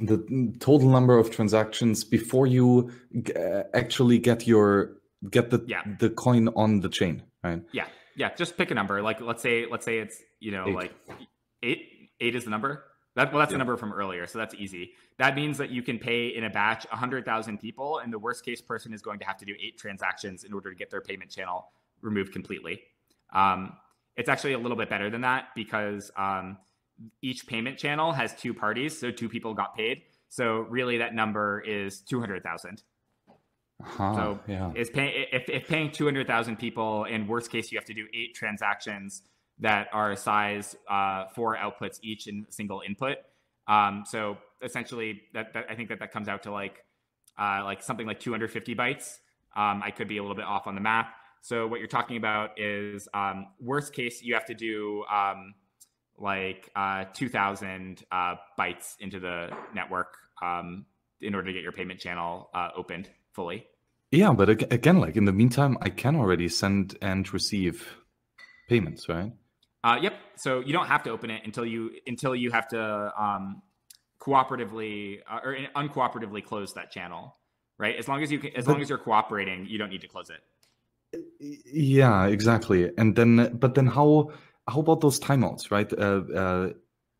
The total number of transactions before you actually get the coin on the chain, right? Yeah. Just pick a number. Like let's say it's, you know, 8. Like 8 is the number. That's the number from earlier, so that's easy. That means that you can pay in a batch 100,000 people, and the worst case person is going to have to do 8 transactions in order to get their payment channel removed completely. It's actually a little bit better than that because each payment channel has two parties. So two people got paid. So really that number is 200,000. So yeah. If paying 200,000 people, in worst case, you have to do 8 transactions that are size 4 outputs each in single input. So essentially, I think that comes out to like something like 250 bytes. I could be a little bit off on the math. So what you're talking about is worst case, you have to do 2,000 bytes into the network in order to get your payment channel opened fully. Yeah, but again, like in the meantime, I can already send and receive payments, right? Yep. So you don't have to open it until you have to cooperatively or uncooperatively close that channel, right? As long as you can, as long as you're cooperating, you don't need to close it. Yeah, exactly. And then, but then how about those timeouts, right?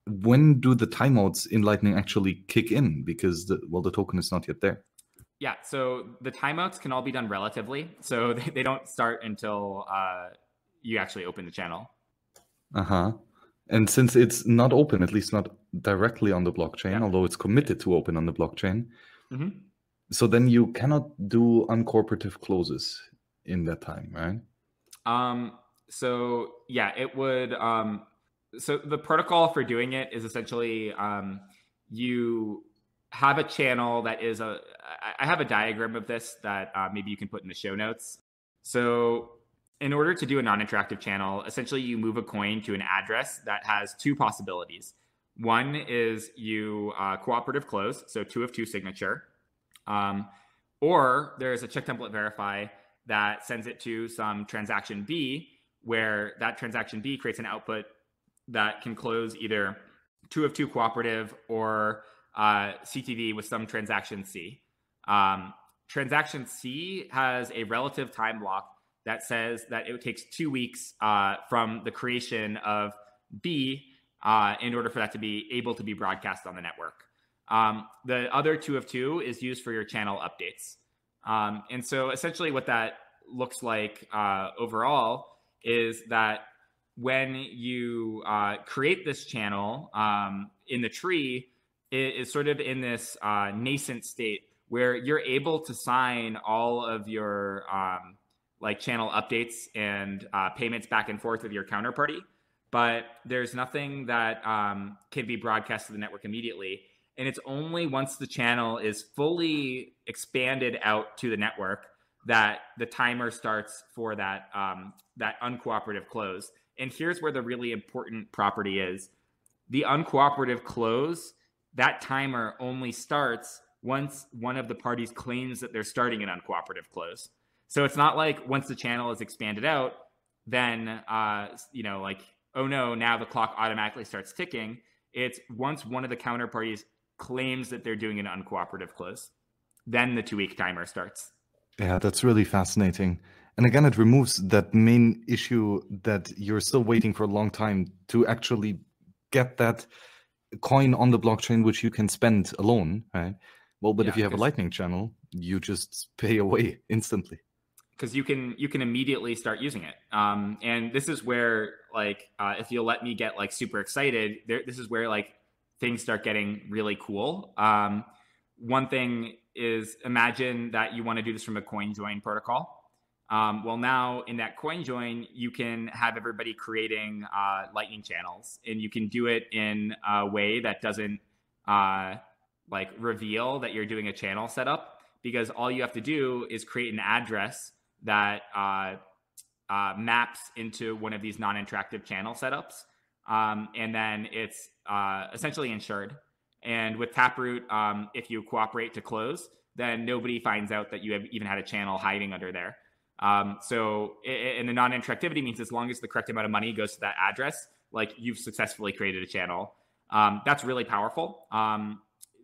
When do the timeouts in Lightning actually kick in? Because the token is not yet there. Yeah. So the timeouts can all be done relatively. So they don't start until you actually open the channel. Uh-huh. And since it's not open, at least not directly on the blockchain, yeah, although it's committed to open on the blockchain. Mm-hmm. So then you cannot do uncooperative closes in that time, right? So yeah, it would. So the protocol for doing it is essentially you have a channel that is a. I have a diagram of this that maybe you can put in the show notes. So in order to do a non-interactive channel, essentially you move a coin to an address that has two possibilities. One is you cooperative close, so 2 of 2 signature, or there is a check template verify that sends it to some transaction B, where that transaction B creates an output that can close either 2 of 2 cooperative or CTV with some transaction C. Transaction C has a relative time lock that says that it takes 2 weeks from the creation of B in order for that to be able to be broadcast on the network. The other 2 of 2 is used for your channel updates. And so essentially what that looks like overall is that when you create this channel in the tree, it is sort of in this nascent state where you're able to sign all of your channel updates and payments back and forth with your counterparty, but there's nothing that can be broadcast to the network immediately. And it's only once the channel is fully expanded out to the network that the timer starts for that that uncooperative close. And here's where the really important property is. The uncooperative close, that timer only starts once one of the parties claims that they're starting an uncooperative close. So it's not like once the channel is expanded out, then, oh no, now the clock automatically starts ticking. It's once one of the counterparties claims that they're doing an uncooperative close, then the 2-week timer starts. Yeah, that's really fascinating. And again, it removes that main issue that you're still waiting for a long time to actually get that coin on the blockchain, which you can spend alone, right? Well, but yeah, if you have a Lightning channel, you just pay away instantly. Because you can immediately start using it. And this is where, if you'll let me get, super excited, this is where, things start getting really cool. One thing is, imagine that you want to do this from a CoinJoin protocol. Well, now in that CoinJoin, you can have everybody creating Lightning channels, and you can do it in a way that doesn't reveal that you're doing a channel setup, because all you have to do is create an address that maps into one of these non-interactive channel setups. And then it's essentially insured. And with Taproot, if you cooperate to close, then nobody finds out that you have even had a channel hiding under there. And the non-interactivity means as long as the correct amount of money goes to that address, you've successfully created a channel. That's really powerful.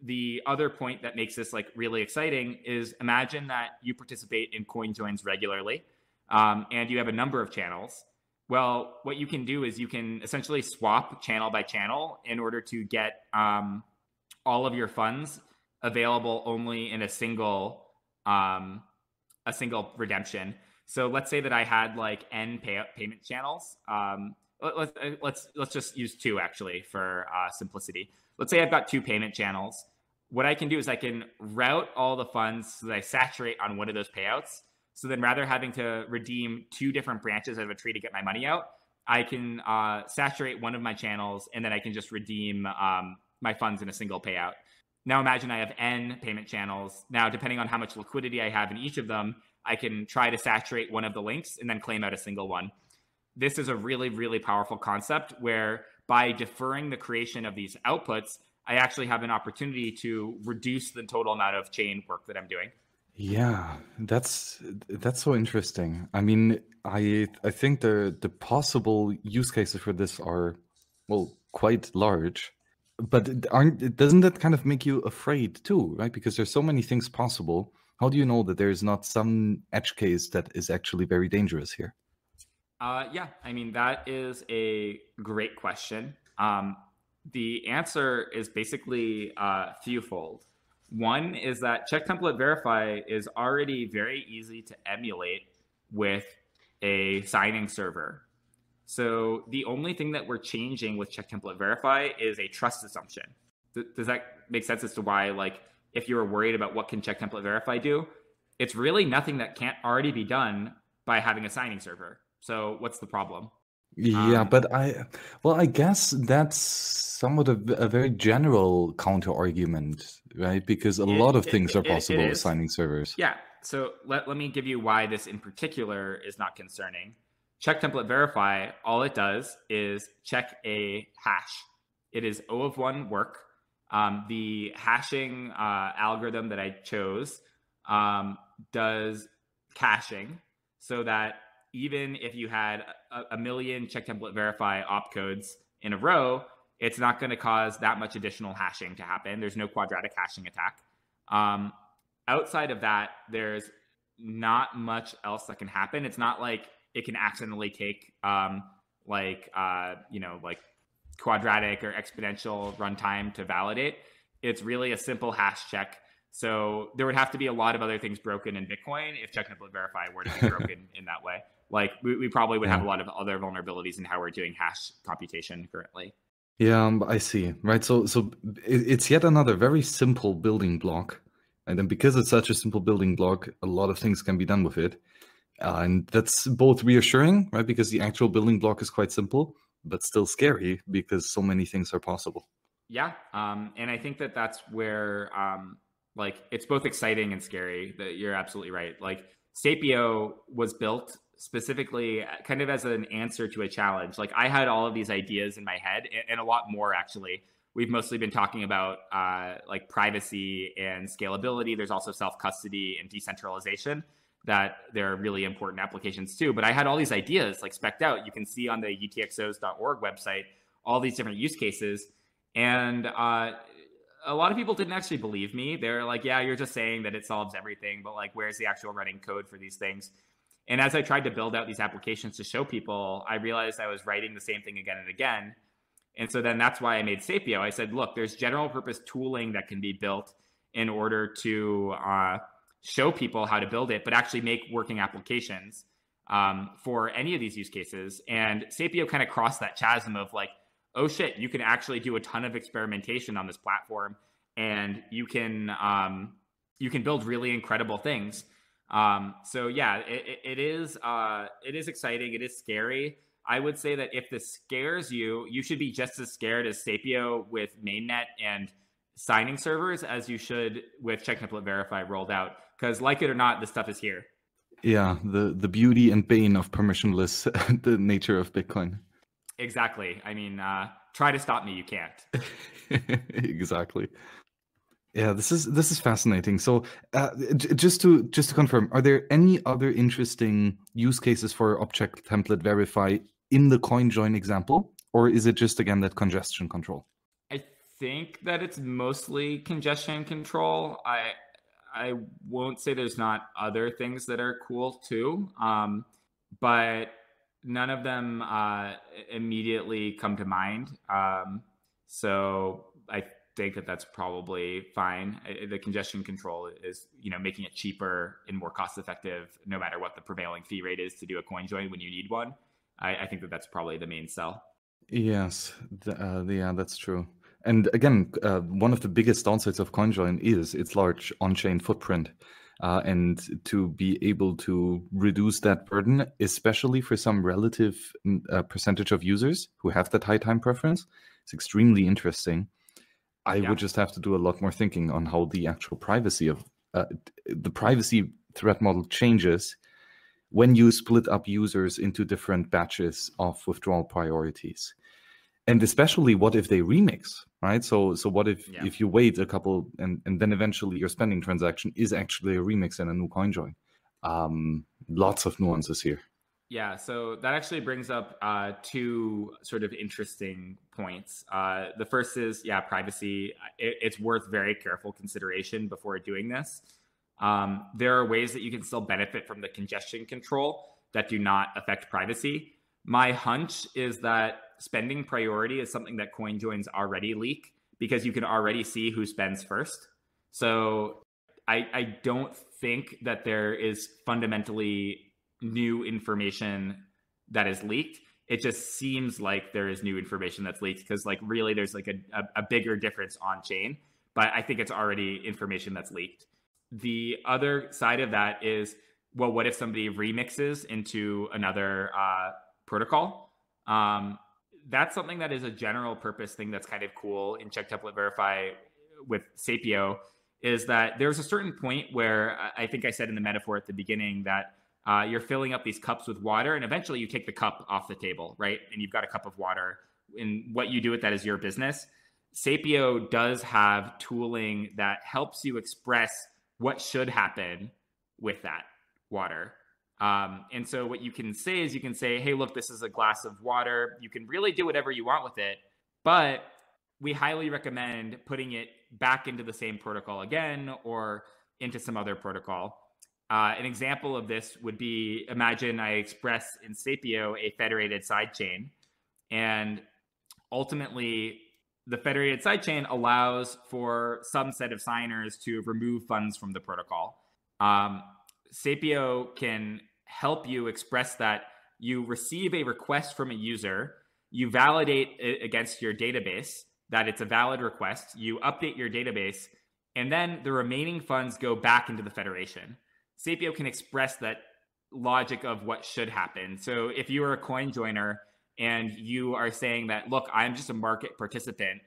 The other point that makes this really exciting is, imagine that you participate in CoinJoins regularly, and you have a number of channels. Well, what you can do is you can essentially swap channel by channel in order to get all of your funds available only in a single redemption. So let's say that I had N payment channels let's just use two actually for simplicity. Let's say I've got two payment channels. What I can do is I can route all the funds so that I saturate on one of those payouts. So then rather having to redeem two different branches out of a tree to get my money out, I can saturate one of my channels, and then I can just redeem my funds in a single payout. Now imagine I have N payment channels. Now, depending on how much liquidity I have in each of them, I can try to saturate one of the links and then claim out a single one. This is a really, really powerful concept where by deferring the creation of these outputs, I actually have an opportunity to reduce the total amount of chain work that I'm doing. Yeah, that's so interesting. I mean, I think the possible use cases for this are, well, quite large. But doesn't that kind of make you afraid too, right? Because there's so many things possible. How do you know that there is not some edge case that is actually very dangerous here? Yeah, I mean, that is a great question. The answer is basically fewfold. One is that Check Template Verify is already very easy to emulate with a signing server. So the only thing that we're changing with Check Template Verify is a trust assumption. Does that make sense as to why, like, if you were worried about what can Check Template Verify do, it's really nothing that can't already be done by having a signing server. So what's the problem? Yeah, but I guess that's somewhat a very general counter argument, right? Because a lot of things are possible with signing servers. Yeah. So let me give you why this in particular is not concerning. Check Template Verify, all it does is check a hash. It is O of one work. The hashing algorithm that I chose does caching so that even if you had a million Check Template Verify opcodes in a row, it's not going to cause that much additional hashing to happen. There's no quadratic hashing attack. Outside of that, there's not much else that can happen. It's not like it can accidentally take quadratic or exponential runtime to validate. It's really a simple hash check. So there would have to be a lot of other things broken in Bitcoin if Check Template Verify were to be broken in that way. Like we probably would have a lot of other vulnerabilities in how we're doing hash computation currently. Yeah, I see. Right. So it's yet another very simple building block. And then because it's such a simple building block, a lot of things can be done with it. And that's both reassuring, right? Because the actual building block is quite simple, but still scary because so many things are possible. Yeah. And I think that that's where... it's both exciting and scary. That you're absolutely right. Like Sapio was built specifically kind of as an answer to a challenge. Like I had all of these ideas in my head and a lot more actually. We've mostly been talking about privacy and scalability. There's also self-custody and decentralization that they're really important applications too. But I had all these ideas like specced out. You can see on the utxos.org website, all these different use cases. And a lot of people didn't actually believe me. They're like, yeah, you're just saying that it solves everything, but like, where's the actual running code for these things? And as I tried to build out these applications to show people, I realized I was writing the same thing again and again. And so then that's why I made Sapio. I said, look, there's general purpose tooling that can be built in order to show people how to build it, but actually make working applications for any of these use cases. And Sapio kind of crossed that chasm of like, oh shit, you can actually do a ton of experimentation on this platform and you can build really incredible things. So yeah, it is exciting. It is scary. I would say that if this scares you, you should be just as scared as Sapio with mainnet and signing servers as you should with Check Template Verify rolled out. Because like it or not, this stuff is here. Yeah, the beauty and bane of permissionless, the nature of Bitcoin. Exactly. I mean, try to stop me. You can't. Exactly. Yeah, this is fascinating. So just to confirm, are there any other interesting use cases for Check Template Verify in the CoinJoin example? Or is it just, again, that congestion control? I think that it's mostly congestion control. I won't say there's not other things that are cool too, but none of them immediately come to mind. So I think that that's probably fine. The congestion control is, making it cheaper and more cost effective, no matter what the prevailing fee rate is to do a CoinJoin when you need one. I think that that's probably the main sell. Yes, yeah, that's true. And again, one of the biggest downsides of CoinJoin is its large on-chain footprint. And to be able to reduce that burden, especially for some relative percentage of users who have that high time preference, it's extremely interesting. I would just have to do a lot more thinking on how the actual privacy of the privacy threat model changes when you split up users into different batches of withdrawal priorities. And especially what if they remix, right? So what if you wait a couple and then eventually your spending transaction is actually a remix and a new CoinJoin? Lots of nuances here. Yeah, so that actually brings up two sort of interesting points. The first is, yeah, privacy. It's worth very careful consideration before doing this. There are ways that you can still benefit from the congestion control that do not affect privacy. My hunch is that spending priority is something that CoinJoins already leak because you can already see who spends first. So I don't think that there is fundamentally new information that is leaked. It just seems like there is new information that's leaked because like really there's like a bigger difference on chain, but I think it's already information that's leaked. The other side of that is, well, what if somebody remixes into another protocol? That's something that is a general purpose thing that's kind of cool in Check Template Verify with Sapio, is that there's a certain point where I think I said in the metaphor at the beginning that you're filling up these cups with water and eventually you take the cup off the table, right? And you've got a cup of water and what you do with that is your business. Sapio does have tooling that helps you express what should happen with that water. And so what you can say is you can say, hey, look, this is a glass of water. You can really do whatever you want with it, but we highly recommend putting it back into the same protocol again or into some other protocol. An example of this would be, imagine I express in Sapio a federated sidechain, and ultimately the federated sidechain allows for some set of signers to remove funds from the protocol. Sapio can help you express that you receive a request from a user, you validate it against your database that it's a valid request, you update your database, and then the remaining funds go back into the federation. Sapio can express that logic of what should happen. So if you are a coin joiner and you are saying that, look, I'm just a market participant,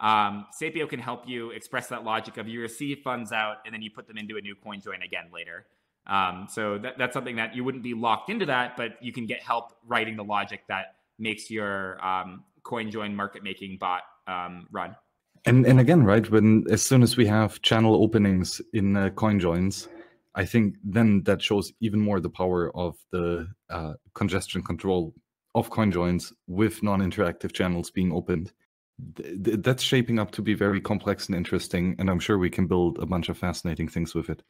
Sapio can help you express that logic of you receive funds out and then you put them into a new coin join again later. So that's something that you wouldn't be locked into that, but you can get help writing the logic that makes your CoinJoin market making bot run. And again, right, as soon as we have channel openings in CoinJoins, I think then that shows even more the power of the congestion control of CoinJoins with non-interactive channels being opened. That's shaping up to be very complex and interesting, and I'm sure we can build a bunch of fascinating things with it.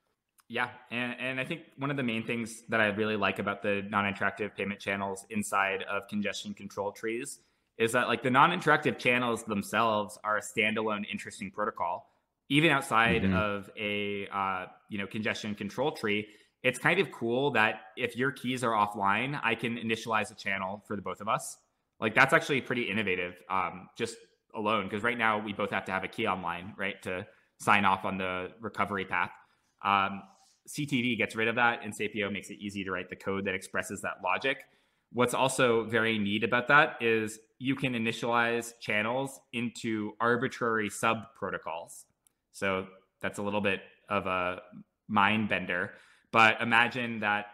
Yeah, and I think one of the main things that I really like about the non-interactive payment channels inside of congestion control trees is that like the non-interactive channels themselves are a standalone interesting protocol. Even outside of a congestion control tree, it's kind of cool that if your keys are offline, I can initialize a channel for the both of us. Like that's actually pretty innovative, just alone, because right now we both have to have a key online, right, to sign off on the recovery path. CTV gets rid of that, and Sapio makes it easy to write the code that expresses that logic. What's also very neat about that is you can initialize channels into arbitrary sub-protocols. So that's a little bit of a mind bender, but imagine that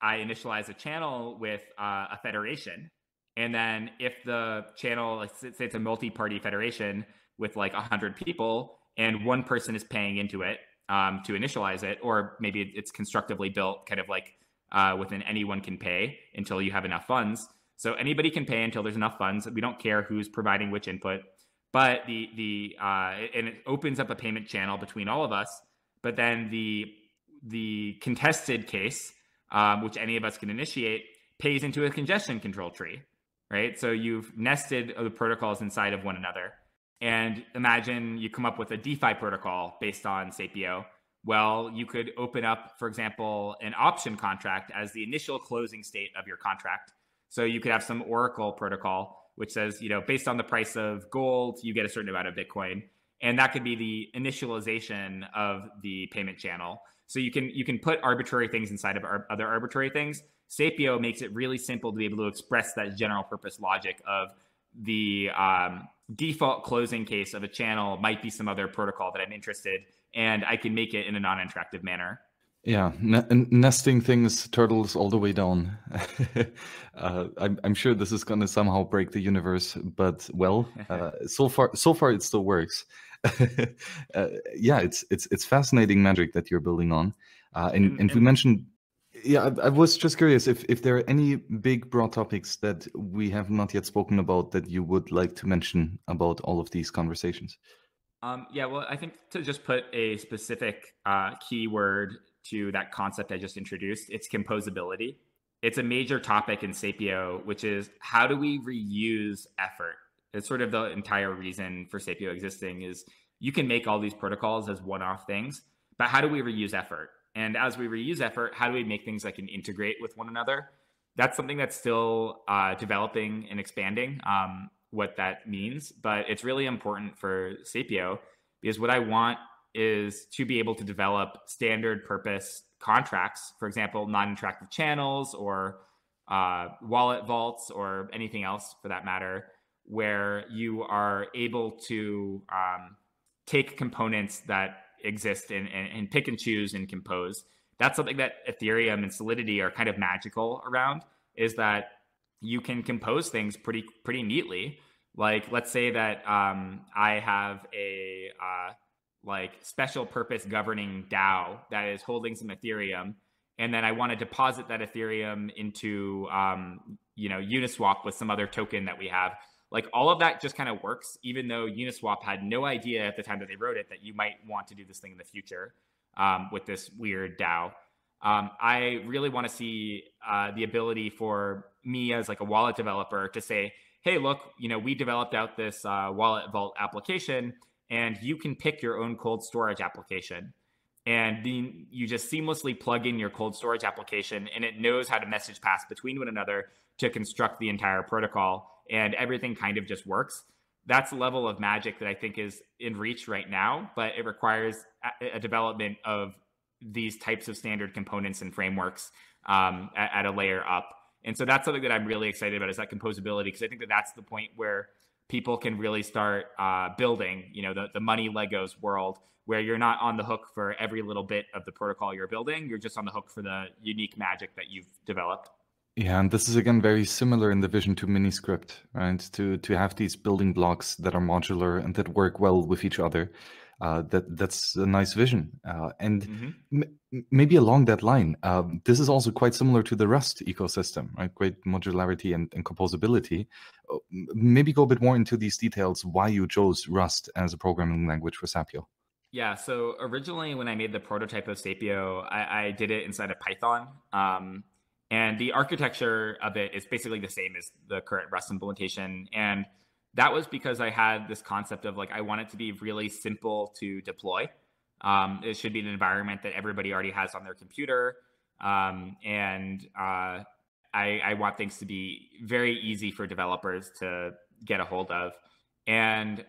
I initialize a channel with a federation, and then if the channel, let's say it's a multi-party federation with like 100 people, and one person is paying into it, to initialize it, or maybe it's constructively built kind of like within anyone can pay until you have enough funds. So anybody can pay until there's enough funds. We don't care who's providing which input, but and it opens up a payment channel between all of us. But then the contested case, which any of us can initiate, pays into a congestion control tree, right? So you've nested the protocols inside of one another. And imagine you come up with a DeFi protocol based on Sapio. Well, you could open up, for example, an option contract as the initial closing state of your contract. So you could have some Oracle protocol, which says, you know, based on the price of gold, you get a certain amount of Bitcoin. And that could be the initialization of the payment channel. So you can put arbitrary things inside of other arbitrary things. Sapio makes it really simple to be able to express that general purpose logic of the default closing case of a channel might be some other protocol that I'm interested in, and I can make it in a non-interactive manner. Yeah, nesting things, turtles all the way down. I'm sure this is going to somehow break the universe, but well, so far it still works. Yeah, it's fascinating magic that you're building on, and we mentioned. Yeah, I was just curious if there are any big broad topics that we have not yet spoken about that you would like to mention about all of these conversations. Yeah, well, I think to just put a specific keyword to that concept I just introduced, it's composability. It's a major topic in Sapio, which is how do we reuse effort? It's sort of the entire reason for Sapio existing is you can make all these protocols as one-off things, but how do we reuse effort? And as we reuse effort, how do we make things that can integrate with one another? That's something that's still developing and expanding what that means, but it's really important for Sapio because what I want is to be able to develop standard purpose contracts, for example, non-interactive channels or wallet vaults or anything else for that matter, where you are able to take components that exist and pick and choose and compose. That's something that Ethereum and Solidity are kind of magical around, is that you can compose things pretty neatly. Like, let's say that I have a like special purpose governing DAO that is holding some Ethereum, and then I want to deposit that Ethereum into Uniswap with some other token that we have. Like, all of that just kind of works, even though Uniswap had no idea at the time that they wrote it that you might want to do this thing in the future with this weird DAO. I really want to see the ability for me as like a wallet developer to say, hey, look, you know, we developed out this wallet vault application, and you can pick your own cold storage application. And then you just seamlessly plug in your cold storage application, and it knows how to message pass between one another to construct the entire protocol. And everything kind of just works. That's a level of magic that I think is in reach right now, but it requires a development of these types of standard components and frameworks at a layer up. And so that's something that I'm really excited about, is that composability, because I think that that's the point where people can really start building, you know, the money Legos world, where you're not on the hook for every little bit of the protocol you're building. You're just on the hook for the unique magic that you've developed. Yeah, and this is again very similar in the vision to Miniscript, right? To have these building blocks that are modular and that work well with each other. That's a nice vision. And maybe along that line, this is also quite similar to the Rust ecosystem, right? Great modularity and composability. Maybe go a bit more into these details, why you chose Rust as a programming language for Sapio. Yeah, so originally when I made the prototype of Sapio, I did it inside of Python. And the architecture of it is basically the same as the current Rust implementation. And that was because I had this concept of like, I want it to be really simple to deploy. It should be an environment that everybody already has on their computer. I want things to be very easy for developers to get a hold of. And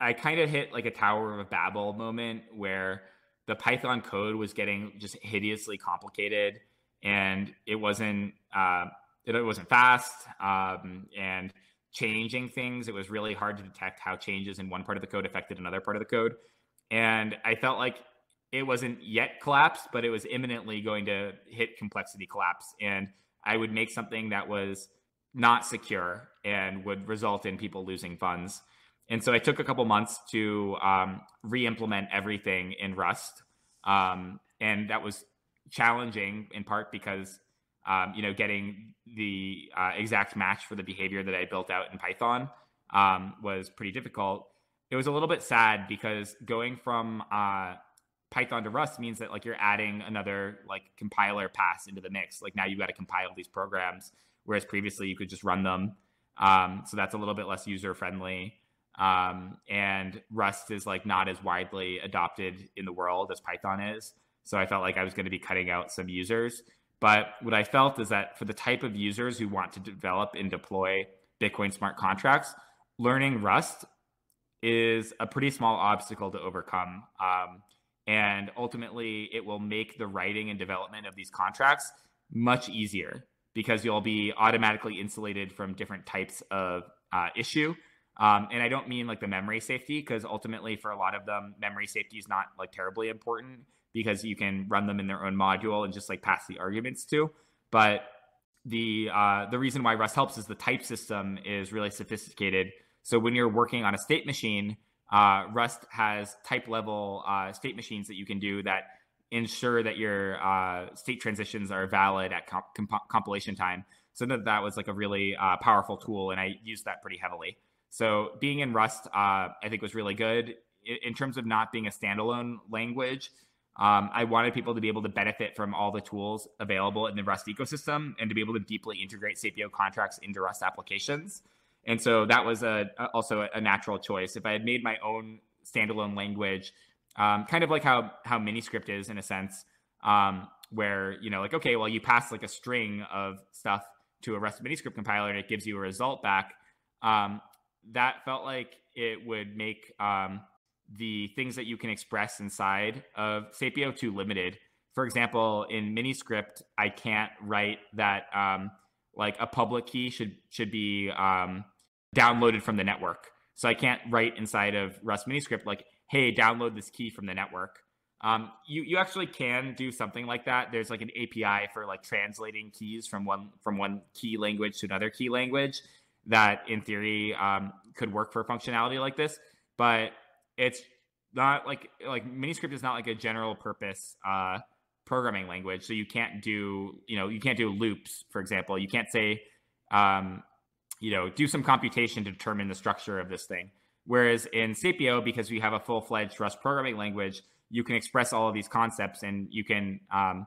I kind of hit like a Tower of Babel moment where the Python code was getting just hideously complicated. And it wasn't fast, and changing things, it was really hard to detect how changes in one part of the code affected another part of the code. And I felt like it wasn't yet collapsed, but it was imminently going to hit complexity collapse. And I would make something that was not secure and would result in people losing funds. And so I took a couple months to re-implement everything in Rust. And that was challenging in part because getting the exact match for the behavior that I built out in Python was pretty difficult. It was a little bit sad because going from Python to Rust means that like you're adding another like compiler pass into the mix. Like now you've got to compile these programs, whereas previously you could just run them. So that's a little bit less user friendly. And Rust is like not as widely adopted in the world as Python is. So I felt like I was going to be cutting out some users. But what I felt is that for the type of users who want to develop and deploy Bitcoin smart contracts, learning Rust is a pretty small obstacle to overcome. And ultimately, it will make the writing and development of these contracts much easier because you'll be automatically insulated from different types of issue. And I don't mean like the memory safety, because ultimately for a lot of them, memory safety is not like terribly important because you can run them in their own module and just like pass the arguments to. But the reason why Rust helps is the type system is really sophisticated. So when you're working on a state machine, Rust has type level state machines that you can do that ensure that your state transitions are valid at compilation time. So that was like a really powerful tool, and I used that pretty heavily. So being in Rust, I think was really good. In terms of not being a standalone language, I wanted people to be able to benefit from all the tools available in the Rust ecosystem and to be able to deeply integrate Sapio contracts into Rust applications. And so that was also a natural choice. If I had made my own standalone language, kind of like how Miniscript is in a sense, where, you know, like, okay, well, you pass like a string of stuff to a Rust Miniscript compiler and it gives you a result back. That felt like it would make the things that you can express inside of Sapio too limited. For example, in Miniscript, I can't write that like a public key should be downloaded from the network. So I can't write inside of Rust Miniscript like, hey, download this key from the network. You actually can do something like that. There's like an API for like translating keys from one key language to another key language that in theory could work for functionality like this, but it's not like Miniscript is not like a general purpose programming language. So you can't do, you can't do loops, for example. You can't say, do some computation to determine the structure of this thing. Whereas in Sapio, because we have a full-fledged Rust programming language, you can express all of these concepts, and you can, run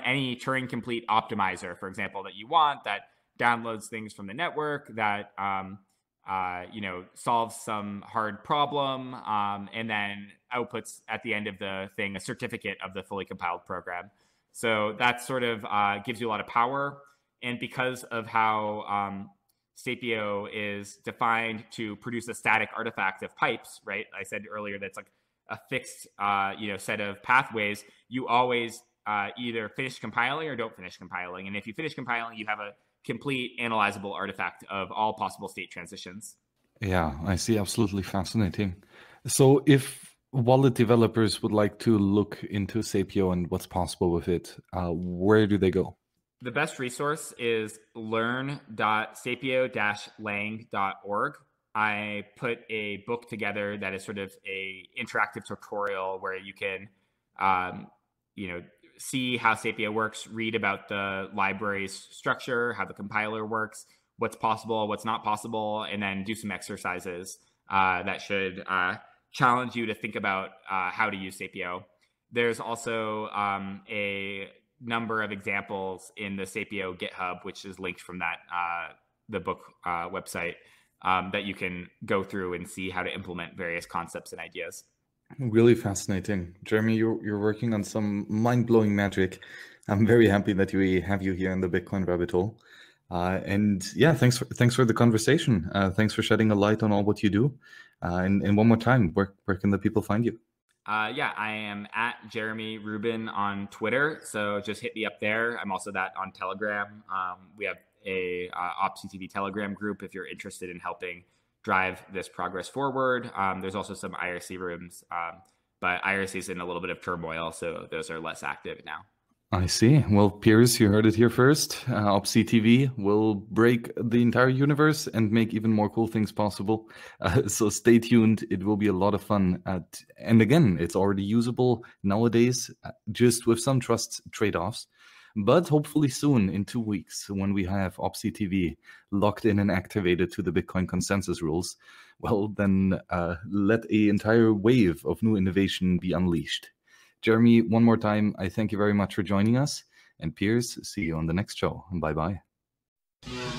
any Turing-complete optimizer, for example, that you want, that downloads things from the network, that, solves some hard problem, and then outputs at the end of the thing a certificate of the fully compiled program. So that sort of gives you a lot of power. And because of how Sapio is defined to produce a static artifact of pipes, right? I said earlier that's like a fixed, set of pathways. You always either finish compiling or don't finish compiling. And if you finish compiling, you have a complete analyzable artifact of all possible state transitions. Yeah, I see. Absolutely fascinating. So if wallet developers would like to look into Sapio and what's possible with it, where do they go? The best resource is learn.sapio-lang.org. I put a book together that is sort of a interactive tutorial where you can, see how Sapio works, read about the library's structure, how the compiler works, what's possible, what's not possible, and then do some exercises that should challenge you to think about how to use Sapio. There's also a number of examples in the Sapio GitHub, which is linked from that the book website, that you can go through and see how to implement various concepts and ideas. Really fascinating. Jeremy, you're working on some mind-blowing magic. I'm very happy that we have you here in the Bitcoin rabbit hole. And yeah, thanks for the conversation. Thanks for shedding a light on all what you do. And one more time, where can the people find you? I am at Jeremy Rubin on Twitter, so just hit me up there. I'm also that on Telegram. We have a OpsCTV Telegram group if you're interested in helping drive this progress forward. There's also some IRC rooms, but IRC is in a little bit of turmoil, so those are less active now. I see. Well, peers, you heard it here first. OpsCTV will break the entire universe and make even more cool things possible. So stay tuned. It will be a lot of fun. And again, it's already usable nowadays, just with some trust trade-offs. But hopefully soon, in 2 weeks, when we have OpsCTV locked in and activated to the Bitcoin consensus rules, well, then let an entire wave of new innovation be unleashed. Jeremy, one more time, I thank you very much for joining us. And Piers, see you on the next show. Bye-bye.